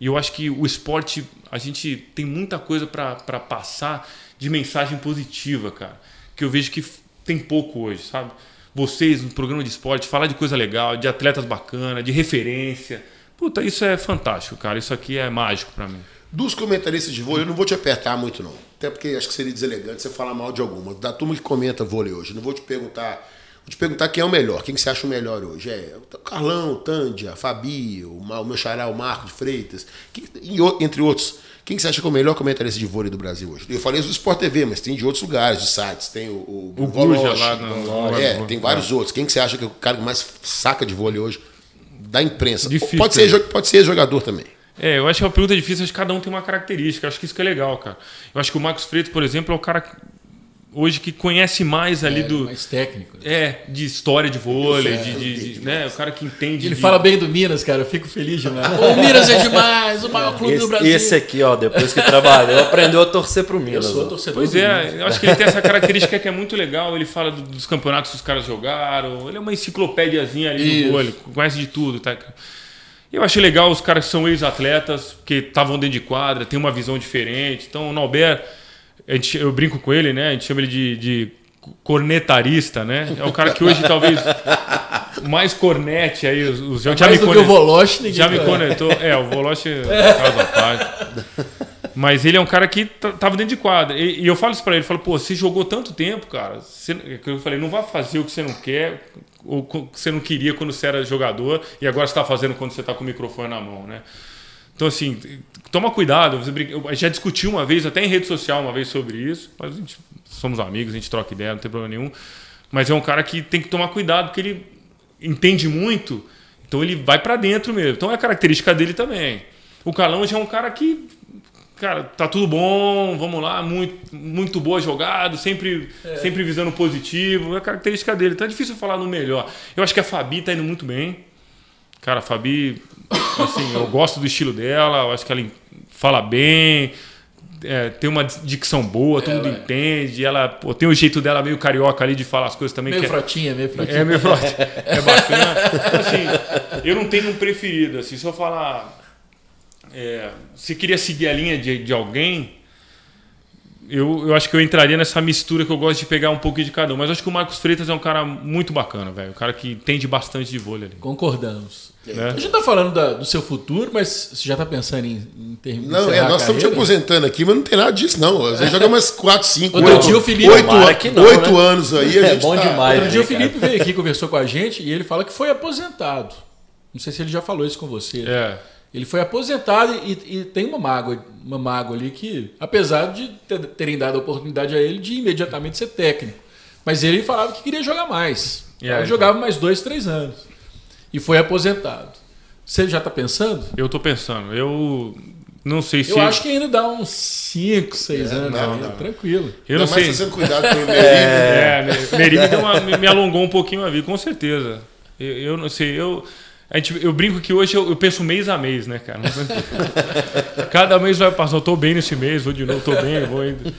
E eu acho que o esporte, a gente tem muita coisa para passar de mensagem positiva, cara. Que eu vejo que tem pouco hoje, sabe? Vocês, no programa de esporte, falar de coisa legal, de atletas bacanas, de referência. Puta, isso é fantástico, cara. Isso aqui é mágico para mim. Dos comentaristas de vôlei, eu não vou te apertar muito, não. Até porque acho que seria deselegante você falar mal de alguma. Da turma que comenta vôlei hoje, eu não vou te perguntar... Vou te perguntar quem é o melhor, quem que você acha o melhor hoje? É o Carlão, o Tândia, a Fabi, o, o meu xará, o Marco de Freitas, quem, entre outros. Quem que você acha que é o melhor comentarista de vôlei do Brasil hoje? Eu falei do Sport T V, mas tem de outros lugares, de sites, tem o... O, o Guja lá. No, é, no, tem vários é. outros. Quem que você acha que é o cara que mais saca de vôlei hoje da imprensa? Difícil, pode, ser, pode ser jogador também. É, eu acho que é uma pergunta difícil, acho que cada um tem uma característica, acho que isso que é legal, cara. Eu acho que o Marcos Freitas, por exemplo, é o cara... Que... hoje que conhece mais ali é, do... mais técnico. É, de história de vôlei, de, de, de, né, o cara que entende... Ele de... fala bem do Minas, cara, eu fico feliz demais. O Minas é demais, o maior clube esse, do Brasil. Esse aqui, ó, depois que trabalhou, aprendeu a torcer pro Minas. Eu sou torcedor pois do é, Minas. Eu acho que ele tem essa característica que é muito legal, ele fala do, dos campeonatos que os caras jogaram, ele é uma enciclopédiazinha ali Isso. do vôlei, conhece de tudo, tá? Eu achei legal os caras que são ex-atletas, que estavam dentro de quadra, tem uma visão diferente, então o Nauber... A gente, eu brinco com ele, né? A gente chama ele de, de cornetarista, né? É o cara que hoje talvez mais cornete aí. Os, os, já mais me do que o Voloche. Já me conectou. É, o Voloche é causa parte. Mas ele é um cara que tava dentro de quadra. E, e eu falo isso pra ele. Eu falo, pô, você jogou tanto tempo, cara. Você, eu falei, não vá fazer o que você não quer ou o que você não queria quando você era jogador e agora você tá fazendo quando você tá com o microfone na mão, né? Então, assim, toma cuidado. Eu já discuti uma vez, até em rede social, uma vez sobre isso. Mas a gente, somos amigos, a gente troca ideia, não tem problema nenhum. Mas é um cara que tem que tomar cuidado, porque ele entende muito. Então, ele vai para dentro mesmo. Então, é a característica dele também. O Calão já é um cara que... Cara, tá tudo bom, vamos lá, muito, muito boa jogada, sempre, é. sempre visando positivo. É a característica dele. Então, é difícil falar no melhor. Eu acho que a Fabi tá indo muito bem. Cara, a Fabi... Assim, eu gosto do estilo dela, eu acho que ela fala bem, é, tem uma dicção boa, todo mundo entende, ela pô, tem o jeito dela meio carioca ali de falar as coisas também. Meio frotinha, é, meio frotinha. É, meio frotinha. É bacana. Então, assim, eu não tenho um preferido, assim, se eu falar, é, se queria seguir a linha de, de alguém, eu, eu acho que eu entraria nessa mistura que eu gosto de pegar um pouquinho de cada um, mas eu acho que o Marcos Freitas é um cara muito bacana, velho, um cara que entende bastante de vôlei ali. Concordamos. É. A gente tá falando da, do seu futuro, mas você já tá pensando em, em terminar. Não, é, nós estamos te aposentando aqui, mas não tem nada disso, não. Você joga umas quatro, cinco, oito anos aí. É, a gente bom tá... demais. Outro dia o Felipe veio aqui, conversou com a gente e ele fala que foi aposentado. Não sei se ele já falou isso com você. É. Né? Ele foi aposentado e, e tem uma mágoa, uma mágoa ali que, apesar de terem dado a oportunidade a ele de imediatamente ser técnico, mas ele falava que queria jogar mais. Yeah, ele jogava mais dois, três anos. E foi aposentado. Você já está pensando? Eu estou pensando. Eu não sei se... Eu acho que ainda dá uns cinco, seis é, anos. Não, não. Tranquilo. Eu não, não sei. Mas fazendo cuidado com o Neri. É, é, Neri me, deu uma, me alongou um pouquinho a vida, com certeza. Eu, eu não sei. Eu, a gente, eu brinco que hoje eu, eu penso mês a mês, né, cara? Cada mês vai passar. Eu estou bem nesse mês, vou de novo, estou bem, vou indo.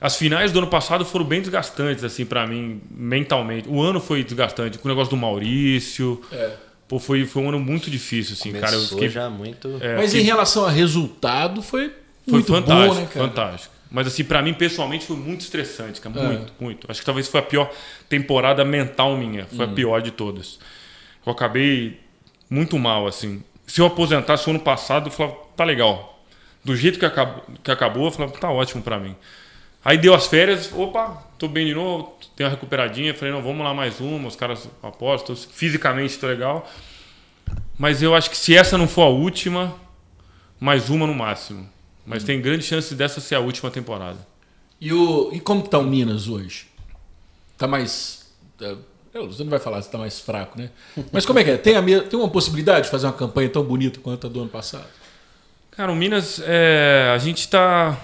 As finais do ano passado foram bem desgastantes, assim, pra mim, mentalmente. O ano foi desgastante, com o negócio do Maurício. É. Pô, foi, foi um ano muito difícil, assim, começou, cara. Eu fiquei, já muito... É, mas fiquei... em relação a resultado, foi, foi muito fantástico, bom, né, cara? Fantástico. Mas, assim, pra mim, pessoalmente, foi muito estressante, cara. Muito, é. muito. Acho que talvez foi a pior temporada mental minha. Foi hum. a pior de todas. Eu acabei muito mal, assim. Se eu aposentasse o ano passado, eu falava, tá legal. Do jeito que acabou, que acabou eu falava, tá ótimo pra mim. Aí deu as férias, opa, tô bem de novo, tenho uma recuperadinha. Falei, não, vamos lá mais uma, os caras apostam, fisicamente tá legal. Mas eu acho que se essa não for a última, mais uma no máximo. Mas hum. tem grande chance dessa ser a última temporada. E, o, e como tá o Minas hoje? Tá mais... Você não vai falar se tá mais fraco, né? Mas como é que é? Tem, a, tem uma possibilidade de fazer uma campanha tão bonita quanto a do ano passado? Cara, o Minas, é, a gente tá...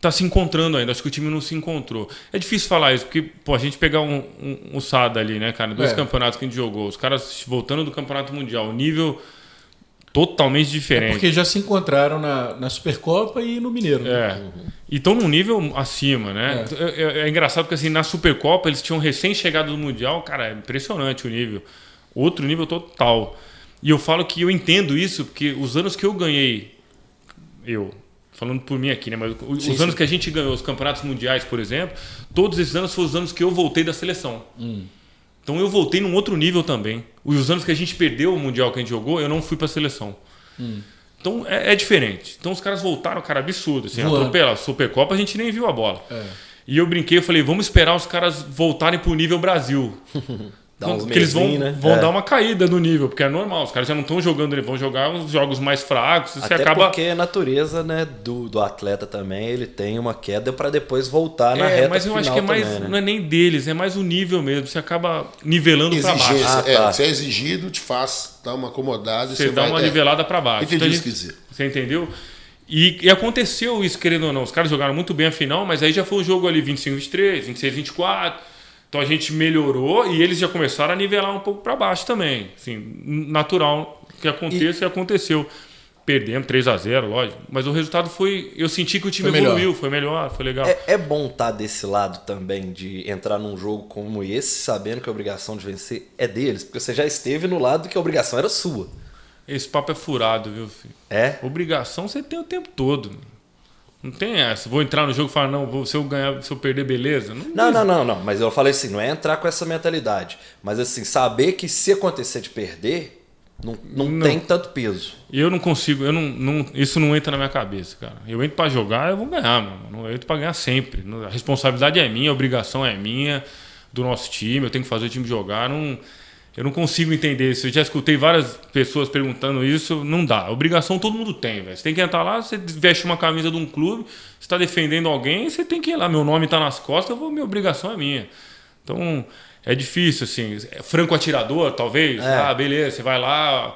tá se encontrando ainda, acho que o time não se encontrou. É difícil falar isso, porque pô, a gente pegar um, um, um Sada ali, né, cara? Dois é. campeonatos que a gente jogou, os caras voltando do Campeonato Mundial, o nível totalmente diferente. É porque já se encontraram na, na Supercopa e no Mineiro. É, né? E estão num nível acima, né? É. É, é engraçado porque assim, na Supercopa eles tinham recém-chegado do Mundial, cara, é impressionante o nível. Outro nível total. E eu falo que eu entendo isso, porque os anos que eu ganhei, eu... falando por mim aqui, né? Mas os sim, anos sim. que a gente ganhou os campeonatos mundiais, por exemplo, todos esses anos foram os anos que eu voltei da seleção. Hum. Então eu voltei num outro nível também. Os anos que a gente perdeu o mundial que a gente jogou, eu não fui para a seleção. Hum. Então é, é diferente. Então os caras voltaram, cara, absurdo. Assim, atropela, Supercopa a gente nem viu a bola. É. E eu brinquei, eu falei, vamos esperar os caras voltarem para o nível Brasil. Então, porque eles vão, né? vão é. dar uma caída no nível, porque é normal, os caras já não estão jogando, eles vão jogar os jogos mais fracos. Até acaba... porque a natureza, né, do, do atleta também, ele tem uma queda para depois voltar na é, reta final. Mas eu final acho que é mais, também, né? não é nem deles, é mais o nível mesmo, você acaba nivelando para baixo. Ah, tá. É, você é exigido, te faz dar uma acomodada. Você, você dá vai, uma é, nivelada para baixo. Entendi então, isso que dizer. Você entendeu? E, e aconteceu isso, querendo ou não, os caras jogaram muito bem a final, mas aí já foi um jogo ali vinte e cinco a vinte e três, vinte e seis a vinte e quatro... Então a gente melhorou e eles já começaram a nivelar um pouco para baixo também. Assim, natural que aconteça e, e aconteceu. Perdemos três a zero, lógico. Mas o resultado foi... Eu senti que o time foi evoluiu, melhor. foi melhor, foi legal. É, é bom estar desse lado também, de entrar num jogo como esse, sabendo que a obrigação de vencer é deles. Porque você já esteve no lado que a obrigação era sua. Esse papo é furado, viu, filho? É? Obrigação você tem o tempo todo, mano. Não tem essa. Vou entrar no jogo e falar, não, se eu ganhar, se eu perder, beleza. Não, não, não, não, não. Mas eu falei assim, não é entrar com essa mentalidade. Mas assim, saber que se acontecer de perder, não, não, não. tem tanto peso. E eu não consigo, eu não, não, isso não entra na minha cabeça, cara. Eu entro pra jogar, eu vou ganhar, mano. Eu entro pra ganhar sempre. A responsabilidade é minha, a obrigação é minha, do nosso time, eu tenho que fazer o time jogar. Não, eu não consigo entender isso. Eu já escutei várias pessoas perguntando isso. Não dá. Obrigação todo mundo tem, velho. Você tem que entrar lá, você veste uma camisa de um clube, você está defendendo alguém, você tem que ir lá. Meu nome está nas costas, eu vou, minha obrigação é minha. Então, é difícil, assim. Franco atirador, talvez. É. Ah, beleza, você vai lá.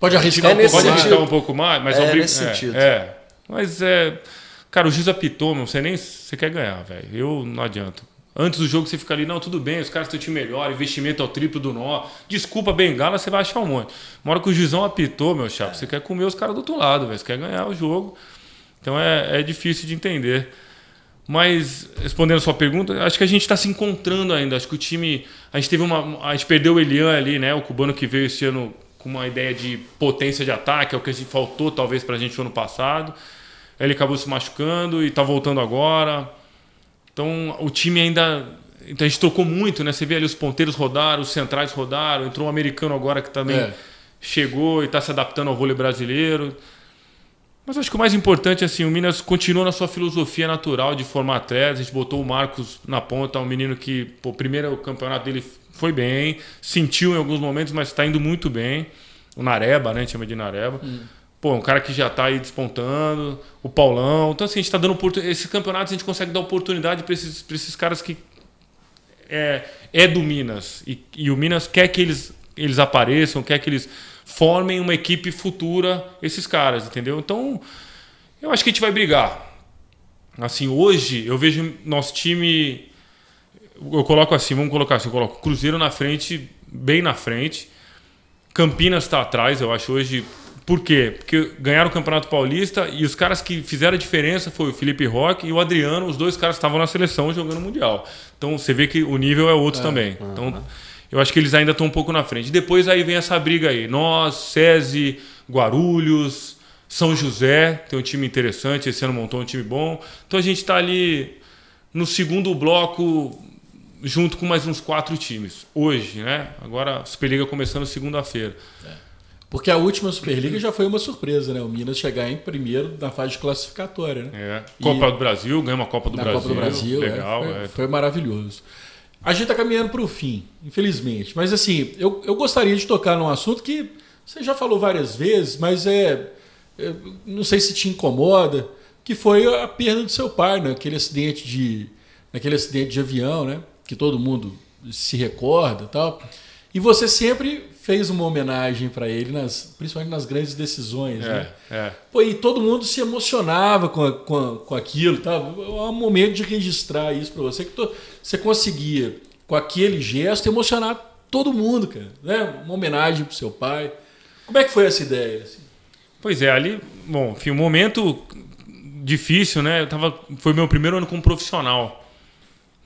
Pode arriscar, é um, pouco, pode arriscar um pouco mais. Mas é, é nesse é, sentido. É. Mas, é... cara, o juiz apitou, não sei nem se você quer ganhar, velho. Eu não adianta. Antes do jogo você fica ali, não, tudo bem, os caras estão te melhor, investimento ao triplo do nó, desculpa, bengala, você vai achar um monte. Uma hora que o juizão apitou, meu chapa, é. você quer comer os caras do outro lado, véio, você quer ganhar o jogo. Então é, é difícil de entender. Mas, respondendo a sua pergunta, acho que a gente está se encontrando ainda. Acho que o time. A gente teve uma. A gente perdeu o Elian ali, né? O cubano que veio esse ano com uma ideia de potência de ataque, é o que a gente faltou talvez pra gente no ano passado. Ele acabou se machucando e tá voltando agora. Então o time ainda... Então, a gente trocou muito, né? Você vê ali os ponteiros rodaram, os centrais rodaram, entrou um americano agora que também é. chegou e está se adaptando ao vôlei brasileiro. Mas acho que o mais importante é assim, o Minas continua na sua filosofia natural de formar atletas. A gente botou o Marcos na ponta, um menino que, pô, primeiro o campeonato dele foi bem, sentiu em alguns momentos, mas está indo muito bem. O Nareba, né? A gente chama de Nareba. Hum. Pô, um cara que já tá aí despontando, o Paulão. Então, assim, a gente tá dando oportunidade. Esses campeonatos a gente consegue dar oportunidade para esses, pra esses caras que é, é do Minas. E, e o Minas quer que eles, eles apareçam, quer que eles formem uma equipe futura, esses caras, entendeu? Então, eu acho que a gente vai brigar. Assim, hoje eu vejo nosso time. Eu coloco assim, vamos colocar assim: eu coloco o Cruzeiro na frente, bem na frente. Campinas tá atrás, eu acho hoje. Por quê? Porque ganharam o Campeonato Paulista e os caras que fizeram a diferença foi o Felipe Roque e o Adriano, os dois caras estavam na seleção jogando Mundial. Então você vê que o nível é outro é, também. É, então é. Eu acho que eles ainda estão um pouco na frente. Depois aí vem essa briga aí. Nós, SESI, Guarulhos, São José, tem um time interessante, esse ano montou um time bom. Então a gente está ali no segundo bloco junto com mais uns quatro times. Hoje, né? Agora a Superliga começando segunda-feira. É. Porque a última Superliga já foi uma surpresa, né? O Minas chegar em primeiro na fase de classificatória, né? É. Copa e... do Brasil, ganhou uma Copa do Brasil. Copa do Brasil, legal. É, foi, é. foi maravilhoso. A gente está caminhando para o fim, infelizmente. Mas assim, eu, eu gostaria de tocar num assunto que você já falou várias vezes, mas é, é não sei se te incomoda, que foi a perda do seu pai, né? Aquele acidente de, naquele acidente de avião, né? Que todo mundo se recorda e tal. E você sempre fez uma homenagem para ele, nas, principalmente nas grandes decisões. É, né? É. Pô, e todo mundo se emocionava com, a, com, a, com aquilo. Tá? É um momento de registrar isso para você, que to, você conseguia, com aquele gesto, emocionar todo mundo, cara, né? Uma homenagem para o seu pai. Como é que foi essa ideia? Assim? Pois é, ali, bom, foi um momento difícil, né? Eu tava, foi meu primeiro ano como profissional.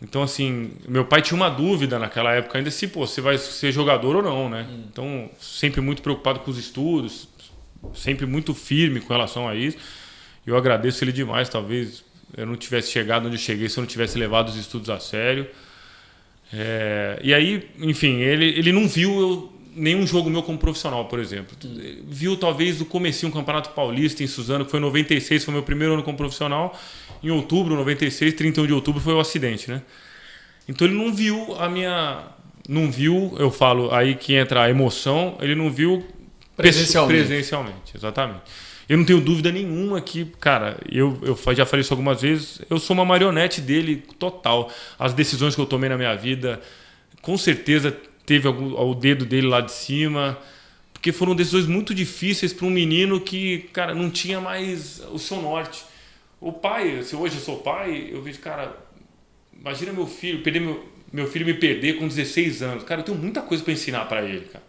Então, assim, meu pai tinha uma dúvida naquela época ainda se, pô, você vai ser jogador ou não, né? Hum. Então, sempre muito preocupado com os estudos, sempre muito firme com relação a isso. Eu agradeço ele demais, talvez eu não tivesse chegado onde eu cheguei se eu não tivesse levado os estudos a sério. É... E aí, enfim, ele, ele não viu eu, nenhum jogo meu como profissional, por exemplo. Hum. Viu, talvez, o comecinho do Campeonato Paulista em Suzano, que foi em noventa e seis, foi meu primeiro ano como profissional. Em outubro, noventa e seis, trinta e um de outubro, foi o acidente, né? Então ele não viu a minha... Não viu, eu falo, aí que entra a emoção, ele não viu... Presencialmente. Presencialmente, exatamente. Eu não tenho dúvida nenhuma que, cara, eu, eu já falei isso algumas vezes, eu sou uma marionete dele total. As decisões que eu tomei na minha vida, com certeza teve algum, o dedo dele lá de cima... Porque foram decisões muito difíceis para um menino que, cara, não tinha mais o seu norte. O pai, se hoje eu sou pai, eu vejo, cara, imagina meu filho, perder meu, meu filho me perder com dezesseis anos. Cara, eu tenho muita coisa para ensinar para ele, cara.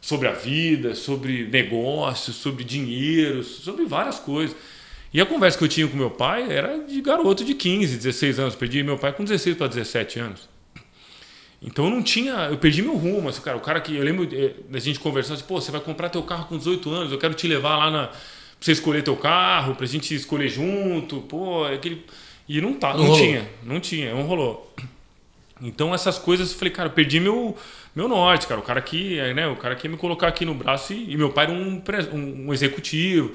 Sobre a vida, sobre negócios, sobre dinheiro, sobre várias coisas. E a conversa que eu tinha com meu pai era de garoto de quinze, dezesseis anos. Eu perdi meu pai com dezesseis para dezessete anos. Então eu não tinha, eu perdi meu rumo. Assim, cara, o cara que, eu lembro da gente conversando, assim, pô, você vai comprar teu carro com dezoito anos, eu quero te levar lá na... Pra você escolher teu carro, pra gente escolher junto, pô, aquele... E não tá, não, não tinha, não tinha, não rolou. Então essas coisas, eu falei, cara, eu perdi meu, meu norte, cara. O cara que, né, o cara que ia me colocar aqui no braço e, e meu pai era um, um, um executivo,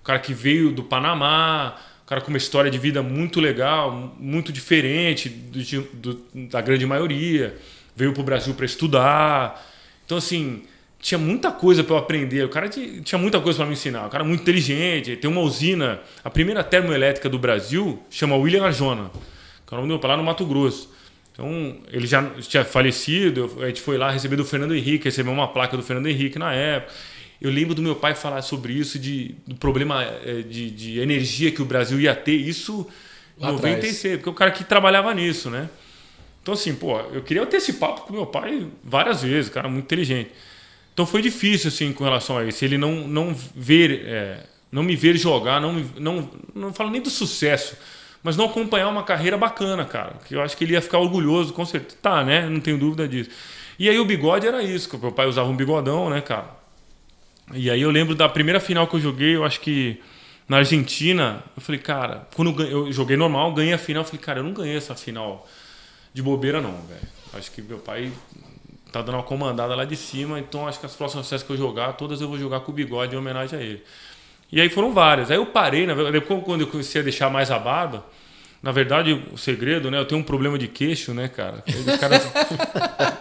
o cara que veio do Panamá, o cara com uma história de vida muito legal, muito diferente do, do, da grande maioria, veio pro Brasil pra estudar. Então assim... Tinha muita coisa para eu aprender, o cara tinha muita coisa para me ensinar, o cara muito inteligente, tem uma usina, a primeira termoelétrica do Brasil, chama William Arjona, que é o nome do meu pai, lá no Mato Grosso. Então, ele já tinha falecido, a gente foi lá receber do Fernando Henrique, recebeu uma placa do Fernando Henrique na época. Eu lembro do meu pai falar sobre isso, de, do problema de, de energia que o Brasil ia ter, isso em noventa e seis, porque o cara que trabalhava nisso, né? Então, assim, pô, eu queria ter esse papo com meu pai várias vezes, o cara muito inteligente. Então foi difícil, assim, com relação a isso. Ele não, não, ver, é, não me ver jogar, não, não, não falo nem do sucesso, mas não acompanhar uma carreira bacana, cara. Que eu acho que ele ia ficar orgulhoso, com certeza. Tá, né? Não tenho dúvida disso. E aí o bigode era isso, que o meu pai usava um bigodão, né, cara? E aí eu lembro da primeira final que eu joguei, eu acho que na Argentina, eu falei, cara, quando eu joguei normal, ganhei a final, eu falei, cara, eu não ganhei essa final de bobeira não, velho. Acho que meu pai... tá dando uma comandada lá de cima, então acho que as próximas festas que eu jogar, todas eu vou jogar com o bigode em homenagem a ele. E aí foram várias. Aí eu parei, na verdade, quando eu comecei a deixar mais a barba, na verdade o segredo, né, eu tenho um problema de queixo, né, cara? Os caras,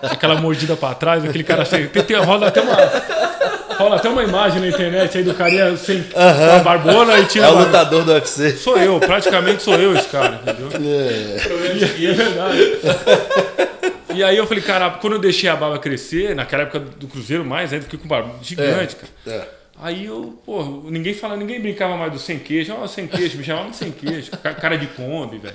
aquela mordida pra trás, aquele cara sem... Tem, rola até uma rola até uma imagem na internet aí do cara sem uh-huh. barbona e tira. É o lutador do U F C. Sou eu, praticamente sou eu esse cara, entendeu? É, problema de queixo. É verdade. E aí eu falei, cara, quando eu deixei a barba crescer, naquela época do Cruzeiro mais, ainda fiquei com barba gigante, é, cara. É. Aí eu, pô, ninguém falava, ninguém brincava mais do sem queijo. Ó, oh, sem queijo, me chamava de sem queijo, cara de Kombi, velho.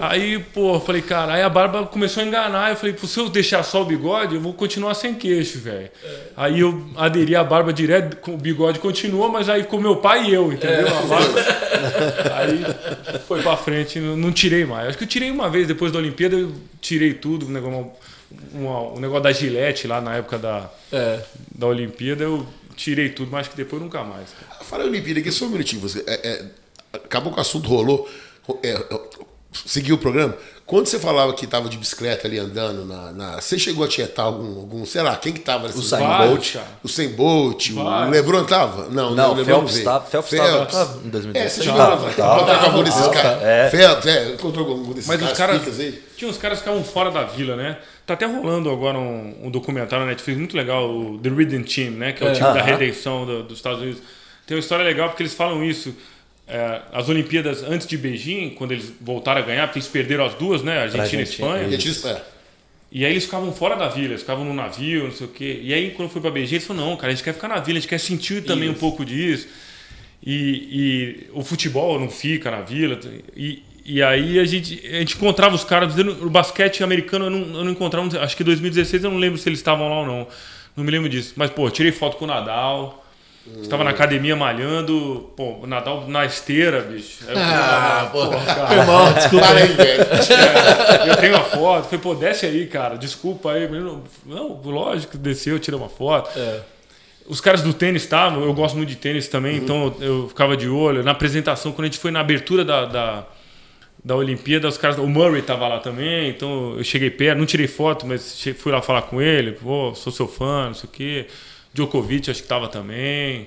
Aí, pô, falei, cara, aí a barba começou a enganar. Eu falei, se eu deixar só o bigode, eu vou continuar sem queixo, velho. É. Aí eu aderi a barba direto, o bigode continua, mas aí ficou meu pai e eu, entendeu? É. A barba. Aí foi pra frente, não tirei mais. Acho que eu tirei uma vez, depois da Olimpíada, eu tirei tudo, o negócio. O um negócio da Gillette lá na época da, é. da Olimpíada, eu tirei tudo, mas que depois nunca mais. Fala Olimpíada aqui só um minutinho. Você, é, é, acabou que o assunto rolou, é, é, seguiu o programa. Quando você falava que estava de bicicleta ali andando, na, na, você chegou a tietar algum, algum, sei lá, quem que estava? O Sem Bolt. O Sem Bolt, o Lebron estava? Não, não, o Phelps estava em dois mil e dez. É, você chegou a botar algum desses caras. Phelps, é, encontrou algum desses caras. Mas os caras, tinha uns caras que ficavam fora da vila, né? Tá até rolando agora um, um documentário na Netflix muito legal, o The Redeem Team, né? Que é o time da redenção dos Estados Unidos. Tem uma história legal porque eles falam isso. As Olimpíadas antes de Beijing, quando eles voltaram a ganhar, porque eles perderam as duas, né? Argentina e Espanha. É. E aí eles ficavam fora da vila, eles ficavam no navio, não sei o quê. E aí quando foi para Beijing, eles falaram, não, cara, a gente quer ficar na vila, a gente quer sentir também isso. Um pouco disso. E, e o futebol não fica na vila. E, e aí a gente, a gente encontrava os caras, o basquete americano eu não, eu não encontrava, acho que em dois mil e dezesseis eu não lembro se eles estavam lá ou não. Não me lembro disso. Mas, pô, tirei foto com o Nadal... Estava na academia malhando, pô, Nadal na esteira, bicho. Eu, ah, pô, pô, cara. Foi mal, desculpa aí, velho. É, eu tenho uma foto, falei, pô, desce aí, cara, desculpa aí. Menino. Não, lógico, desceu, tirei uma foto. É. Os caras do tênis estavam, eu gosto muito de tênis também, uhum. Então eu, eu ficava de olho. Na apresentação, quando a gente foi na abertura da, da, da Olimpíada, os caras, o Murray estava lá também, então eu cheguei perto, não tirei foto, mas fui lá falar com ele, pô, sou seu fã, não sei o quê. Djokovic acho que estava também.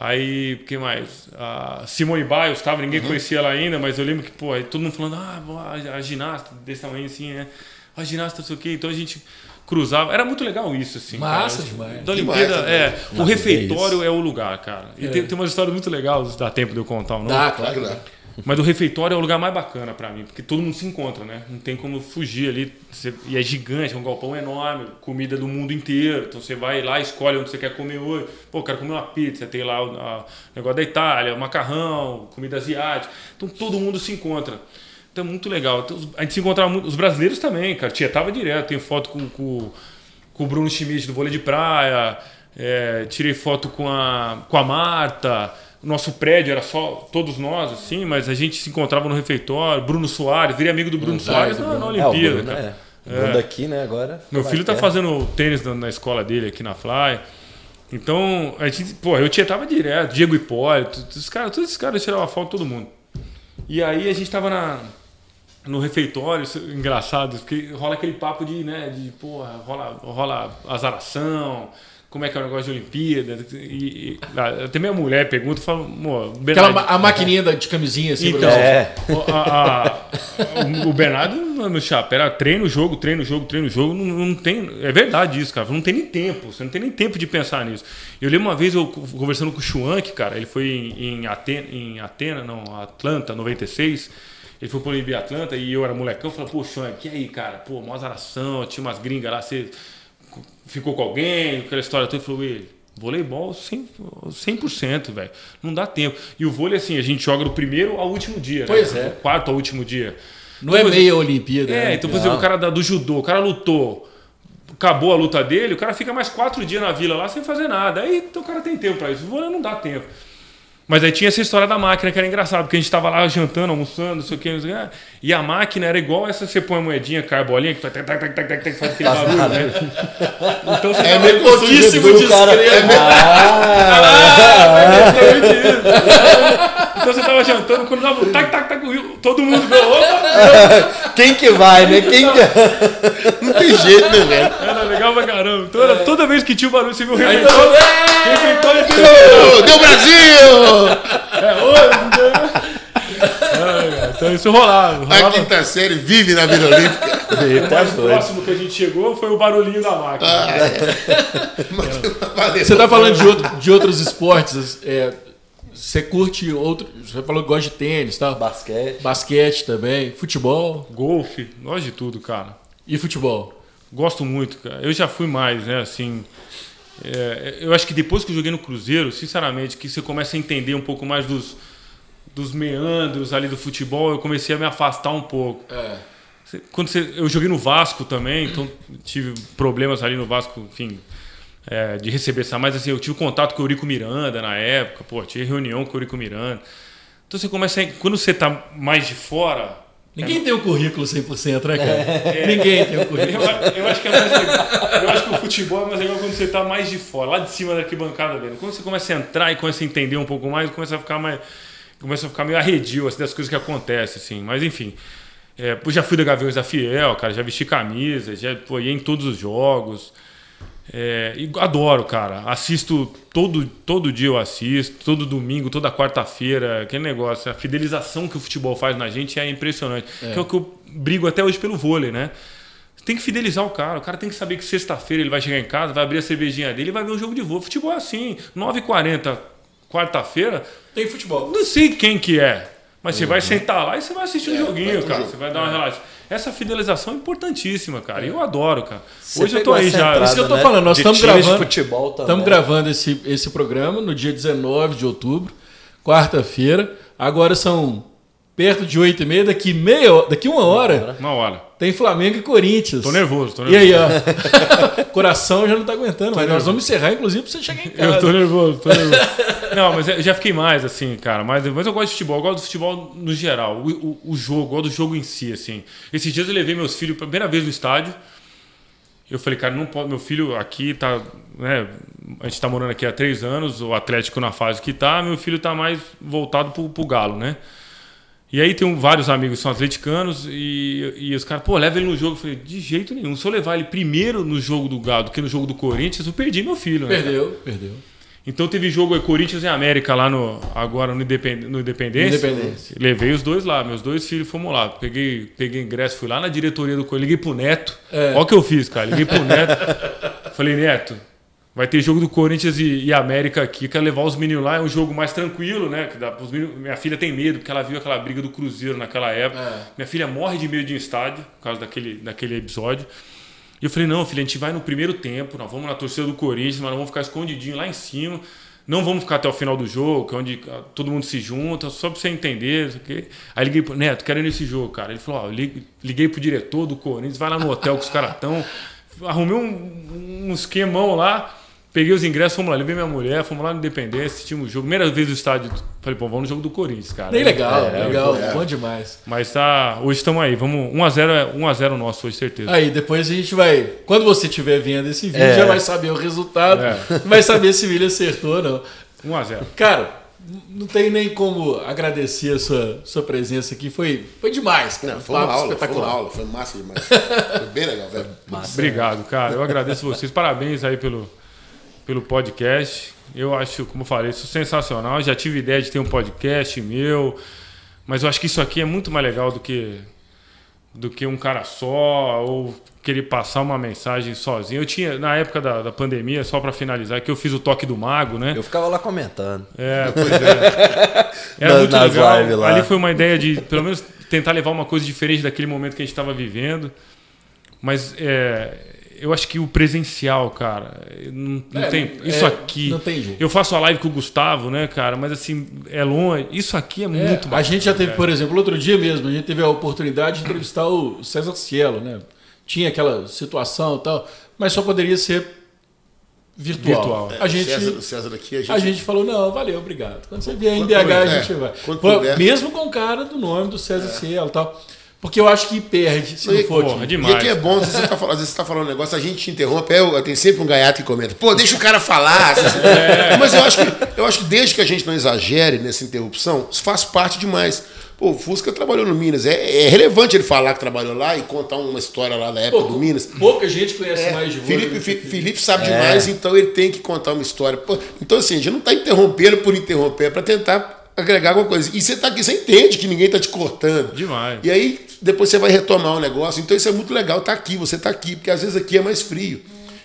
Aí, quem mais? A Simone Biles estava, ninguém uhum. conhecia ela ainda, mas eu lembro que, pô, aí todo mundo falando, ah, a ginasta desse tamanho assim, né? A ginasta, não sei o quê. Então a gente cruzava. Era muito legal isso, assim. Massa cara. Demais. Da Olimpíada, demais, é. Demais. O Nossa, refeitório é, é o lugar, cara. E é. tem, tem umas histórias muito legais, se dá tempo de eu contar o nome. Dá, claro que dá. Mas o refeitório é o lugar mais bacana pra mim, porque todo mundo se encontra, né? Não tem como fugir ali. Você, e é gigante, é um galpão enorme, comida do mundo inteiro. Então você vai lá, escolhe onde você quer comer hoje. Pô, eu quero comer uma pizza, tem lá o a, negócio da Itália, o macarrão, comida asiática. Então todo mundo se encontra. Então é muito legal. Então, a gente se encontrava muito. Os brasileiros também, cara. Tietava direto. Tenho foto com, com, com o Bruno Schmidt do vôlei de praia. É, tirei foto com a, com a Marta. Nosso prédio era só todos nós, assim, mas a gente se encontrava no refeitório. Bruno Soares, virei amigo do Bruno Soares na, na Olimpíada, é, Bruno, cara. É. É. O Bruno aqui, né, agora. Meu filho tá fazendo tênis na, na escola dele aqui na Fly. Então, a gente, pô, eu tietava direto, Diego Hipólito, todos, todos esses caras tiravam foto, todo mundo. E aí a gente tava na, no refeitório, isso, engraçado, porque rola aquele papo de, né, de, porra, rola, rola azaração. Como é que é o negócio de Olimpíada? E, e, até minha mulher pergunta, fala, amor, Bernardo, aquela, a maquininha de camisinha assim, então, é. a, a, O Bernardo, meu chapa, era treino o jogo, treino o jogo, treino o jogo. Não, não tem, é verdade isso, cara. Não tem nem tempo. Você não tem nem tempo de pensar nisso. Eu lembro uma vez eu conversando com o Schwank, cara. Ele foi em, em, Atena, em Atena, não, Atlanta, noventa e seis. Ele foi pro Olimpíada Atlanta e eu era molecão. Eu falei, pô, Schwank, e aí, cara? Pô, mó azaração, tinha umas gringas lá, você. Ficou com alguém, aquela história toda, falou, ele, voleibol cem por cento, velho. Não dá tempo. E o vôlei, assim, a gente joga do primeiro ao último dia, pois né? É. Do quarto ao último dia. Não então, é meia eu... Olimpíada. É, né? Então, por exemplo, o cara do judô, o cara lutou, acabou a luta dele, o cara fica mais quatro dias na vila lá sem fazer nada. Aí então, o cara tem tempo pra isso. O vôlei não dá tempo. Mas aí tinha essa história da máquina que era engraçada, porque a gente tava lá jantando, almoçando, não sei o que, não sei o que. E a máquina era igual essa, você põe a moedinha, cai a bolinha, que faz, tac, tac, tac, tac, tac, faz aquele barulho, né? Então você é meio pouquíssimo descrevo. Então você tava jantando, quando dava um tac, tac, tac, todo mundo veio, opa! Quem que vai, né? Quem que... Não tem jeito, né, velho? Era legal pra caramba. Então era toda vez que tinha o barulho, você viu o refeitório, refeitório, refeitório. Deu Brasil! É, hoje, é, então isso rolava, rolava. A quinta série vive na Vila Olímpica. O próximo que a gente chegou foi o barulhinho da máquina. Ah, é. Mas, é. Você tá falando de, outro, de outros esportes? É, você curte outro? Você falou que gosta de tênis, tá? Basquete. Basquete também. Futebol. Golfe. Gosto de tudo, cara. E futebol? Gosto muito, cara. Eu já fui mais, né? Assim. É, eu acho que depois que eu joguei no Cruzeiro, sinceramente, que você começa a entender um pouco mais dos, dos meandros ali do futebol, eu comecei a me afastar um pouco. É. Quando você, eu joguei no Vasco também, então tive problemas ali no Vasco, enfim, é, de receber essa. Mas assim, eu tive contato com o Eurico Miranda na época, pô, tive reunião com o Eurico Miranda. Então você começa a, quando você tá mais de fora. Ninguém é, tem o currículo cem por cento, né, cara? É, Ninguém tem o currículo. Eu, eu, acho que é mais legal, eu acho que o futebol é mais legal quando você tá mais de fora, lá de cima da arquibancada dele. Quando você começa a entrar e começa a entender um pouco mais, começa a ficar mais. Começa a ficar meio arredio assim, das coisas que acontecem, assim. Mas enfim. É, pô, já fui da Gaviões da Fiel, cara, já vesti camisa, já pô, ia em todos os jogos. É, e adoro, cara. Assisto todo, todo dia, eu assisto, todo domingo, toda quarta-feira. Aquele negócio, a fidelização que o futebol faz na gente é impressionante. É. Que é o que eu brigo até hoje pelo vôlei, né? Tem que fidelizar o cara. O cara tem que saber que sexta-feira ele vai chegar em casa, vai abrir a cervejinha dele e vai ver um jogo de vôlei. Futebol é assim, nove e quarenta, quarta-feira. Tem futebol. Não sei quem que é. Mas você uhum. vai sentar lá e você vai assistir é, um joguinho, cara. Jogo. Você vai dar uma é. relaxa. Essa fidelização é importantíssima, cara. É. Eu adoro, cara. Você Hoje eu tô aí já. Isso que eu tô né? falando. Nós estamos gravando, estamos gravando esse, esse programa no dia dezenove de outubro, quarta-feira. Agora são perto de oito e meia, daqui meia, daqui uma hora. Uma hora. Tem Flamengo e Corinthians. Tô nervoso, tô nervoso. E aí, ó. Coração já não tá aguentando, tô mas nervoso. Nós vamos encerrar, inclusive, pra você chegar em casa. Eu tô nervoso, tô nervoso. Não, mas eu já fiquei mais, assim, cara. Mas, mas eu gosto de futebol, eu gosto do futebol no geral. O, o, o jogo, eu gosto do jogo em si, assim. Esses dias eu levei meus filhos pela primeira vez no estádio. Eu falei, cara, não pode, meu filho aqui tá, né, a gente tá morando aqui há três anos, o Atlético na fase que tá, meu filho tá mais voltado pro, pro Galo, né? E aí tem um, vários amigos que são atleticanos e, e os caras, pô, leva ele no jogo. Eu falei, de jeito nenhum. Se eu levar ele primeiro no jogo do Galo do que no jogo do Corinthians, eu perdi meu filho. Né, perdeu, cara? Perdeu. Então teve jogo Corinthians e América lá no, agora no, Independ, no Independência. Independência. Levei os dois lá, meus dois filhos, fomos lá. Peguei, peguei ingresso, fui lá na diretoria do Corinthians, liguei pro Neto. É. Olha o que eu fiz, cara. Liguei pro Neto. Falei, Neto, vai ter jogo do Corinthians e, e América aqui. Quero levar os meninos lá. É um jogo mais tranquilo, né? Que dá pros meninos... Minha filha tem medo, porque ela viu aquela briga do Cruzeiro naquela época. É. Minha filha morre de medo de um estádio, por causa daquele, daquele episódio. E eu falei, não, filha, a gente vai no primeiro tempo. Nós vamos na torcida do Corinthians, mas nós vamos ficar escondidinho lá em cima. Não vamos ficar até o final do jogo, que é onde todo mundo se junta, só pra você entender. Okay? Aí liguei pro Neto, quero ir nesse jogo, cara. Ele falou, ó, oh, liguei pro diretor do Corinthians, vai lá no hotel que os caras estão. Arrumei um, um esquemão lá. Peguei os ingressos, fomos lá, levei minha mulher, fomos lá no Independência, assistimos o jogo. Primeira vez no estádio, falei, pô, vamos no jogo do Corinthians, cara. Bem legal, é, legal, é. Bom demais. Mas tá, hoje estamos aí, vamos, um a zero nosso hoje, certeza. Aí, depois a gente vai, quando você estiver vendo esse vídeo, é. já vai saber o resultado, é. vai saber se o William acertou ou não. um a zero. Cara, não tem nem como agradecer a sua, sua presença aqui, foi, foi demais, cara. Não, foi, uma aula, foi uma aula, foi massa demais. Foi bem legal, velho. Massa. Obrigado, cara, eu agradeço vocês, parabéns aí pelo... pelo podcast, eu acho, como eu falei, isso sensacional, eu já tive ideia de ter um podcast meu, mas eu acho que isso aqui é muito mais legal do que, do que um cara só, ou querer passar uma mensagem sozinho. Eu tinha, na época da, da pandemia, só para finalizar, que eu fiz o toque do mago, né? Eu ficava lá comentando. É, pois é. Era na, muito na legal, ali foi uma ideia de, pelo menos, tentar levar uma coisa diferente daquele momento que a gente estava vivendo, mas é... Eu acho que o presencial, cara, não, não é, tem isso é, aqui. Não tem jeito. Eu faço a live com o Gustavo, né, cara? Mas assim, é longe. Isso aqui é, é muito bacana. A gente já teve, cara. Por exemplo, outro dia mesmo, a gente teve a oportunidade de entrevistar o César Cielo, né? Tinha aquela situação e tal, mas só poderia ser virtual. virtual. É, a gente, César, César aqui, a gente... a gente falou, não, valeu, obrigado. Quando você vier em B H, é, a gente vai. Pô, mesmo com o cara do nome do César é. Cielo e tal. Porque eu acho que perde, se e, não for porra, é demais. E aqui é bom, às vezes você tá falando, às vezes você tá falando um negócio, a gente te interrompe, eu, tem sempre um gaiato que comenta, pô, deixa o cara falar. É. Mas eu acho, que, eu acho que desde que a gente não exagere nessa interrupção, isso faz parte demais. Pô, o Fusca trabalhou no Minas, é, é relevante ele falar que trabalhou lá e contar uma história lá da época pô, do Minas. Pouca gente conhece é, mais de Felipe, vôlei. Felipe, Felipe sabe é. demais, então ele tem que contar uma história. Pô, então assim, a gente não tá interrompendo por interromper, é pra tentar... agregar alguma coisa. E você tá aqui, você entende que ninguém tá te cortando. Demais. E aí, depois você vai retomar o negócio. Então, isso é muito legal, tá aqui, você tá aqui, porque às vezes aqui é mais frio.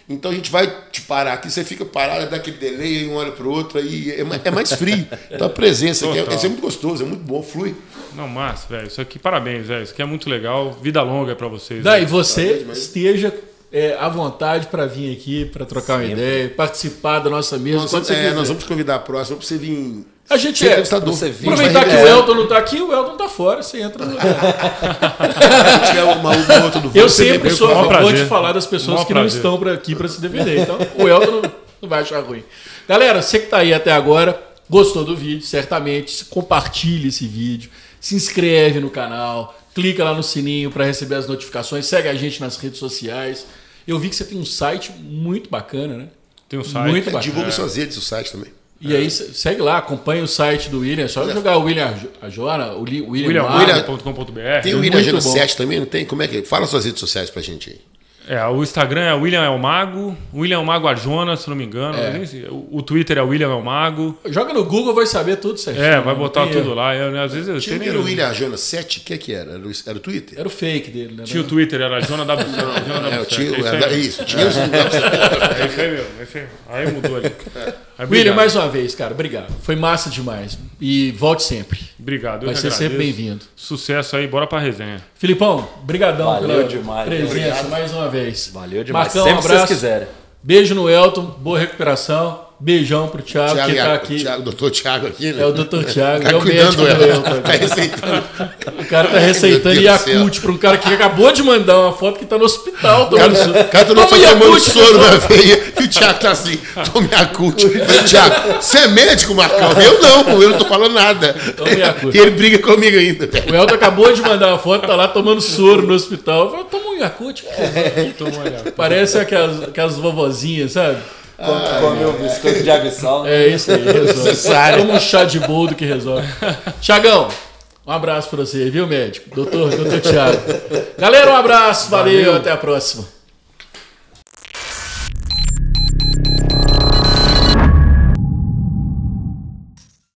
Então, a gente vai te parar aqui, você fica parado, dá aquele delay, um olha pro outro, aí é mais frio. Então, a presença aqui é, é muito gostoso, é muito bom, flui. Não, massa, velho. Isso aqui, parabéns, velho. Isso aqui é muito legal. Vida longa pra vocês. Não, e você esteja é, à vontade para vir aqui, para trocar Sempre. uma ideia, participar da nossa mesa. Nós, quando você é, nós vamos te convidar a próxima para você vir. A gente é. Aproveitar que o Elton não está aqui, o Elton está fora, você entra no lugar. Se tiver uma ou outra do voo, eu sempre sou a favor de falar das pessoas que não estão aqui para se defender. Então, o Elton não vai achar ruim. Galera, você que está aí até agora, gostou do vídeo, certamente. Compartilhe esse vídeo, se inscreve no canal, clica lá no sininho para receber as notificações, segue a gente nas redes sociais. Eu vi que você tem um site muito bacana, né? Tem um site. Muito bacana. Divulga suas redes, o site também. E é. aí, segue lá, acompanha o site do William. É só é. jogar o William Ajora, o William, William, William ponto com ponto b r. Tem o William Ajora sete também, não tem? Como é que... Fala suas redes sociais pra gente aí. É, o Instagram é William é o Mago, William é o Mago Arjona, se não me engano. É. O Twitter é William é o Mago. Joga no Google, vai saber tudo certinho. É, vai botar tudo eu. lá. Eu, às vezes eu Tinha o William Arjona sete, o que, que era? Era o Twitter? Era o fake dele, né? Tinha o Twitter, era Arjona W. É isso, tinha os É isso aí, meu. É isso aí. Aí mudou ali. É, William, mais uma vez, cara, obrigado. Foi massa demais. E volte sempre. Obrigado. Vai ser sempre bem-vindo. Sucesso aí, bora pra resenha. Filipão, brigadão pela presença mais uma vez. Valeu demais. Marcão, sempre um abraço. Vocês quiserem. Beijo no Elton, boa recuperação. Beijão pro Thiago, Thiago que tá aqui. O Thiago, doutor Thiago aqui, né? É o doutor Thiago, tá é o médico do Elton. Tá receitando. O cara tá receitando Yakult pra um cara que acabou de mandar uma foto que tá no hospital. O cara, do... cara tá não foi tomando soro na veia e o Thiago tá assim, tome Yakult. Thiago, você é médico, Marcão? Eu não, eu não tô falando nada. Tome Yakult. E ele briga comigo ainda. O Elton acabou de mandar uma foto, tá lá tomando soro no hospital. Eu falei, toma um Yakult. Parece aquelas, aquelas vovozinhas, sabe? Quando ah, come é. o biscoito de aguissal. Né? É isso aí, resolve. Toma um chá de boldo que resolve. Thiagão, um abraço pra você, viu, médico? Doutor, doutor Thiago. Galera, um abraço, valeu, valeu. Até a próxima.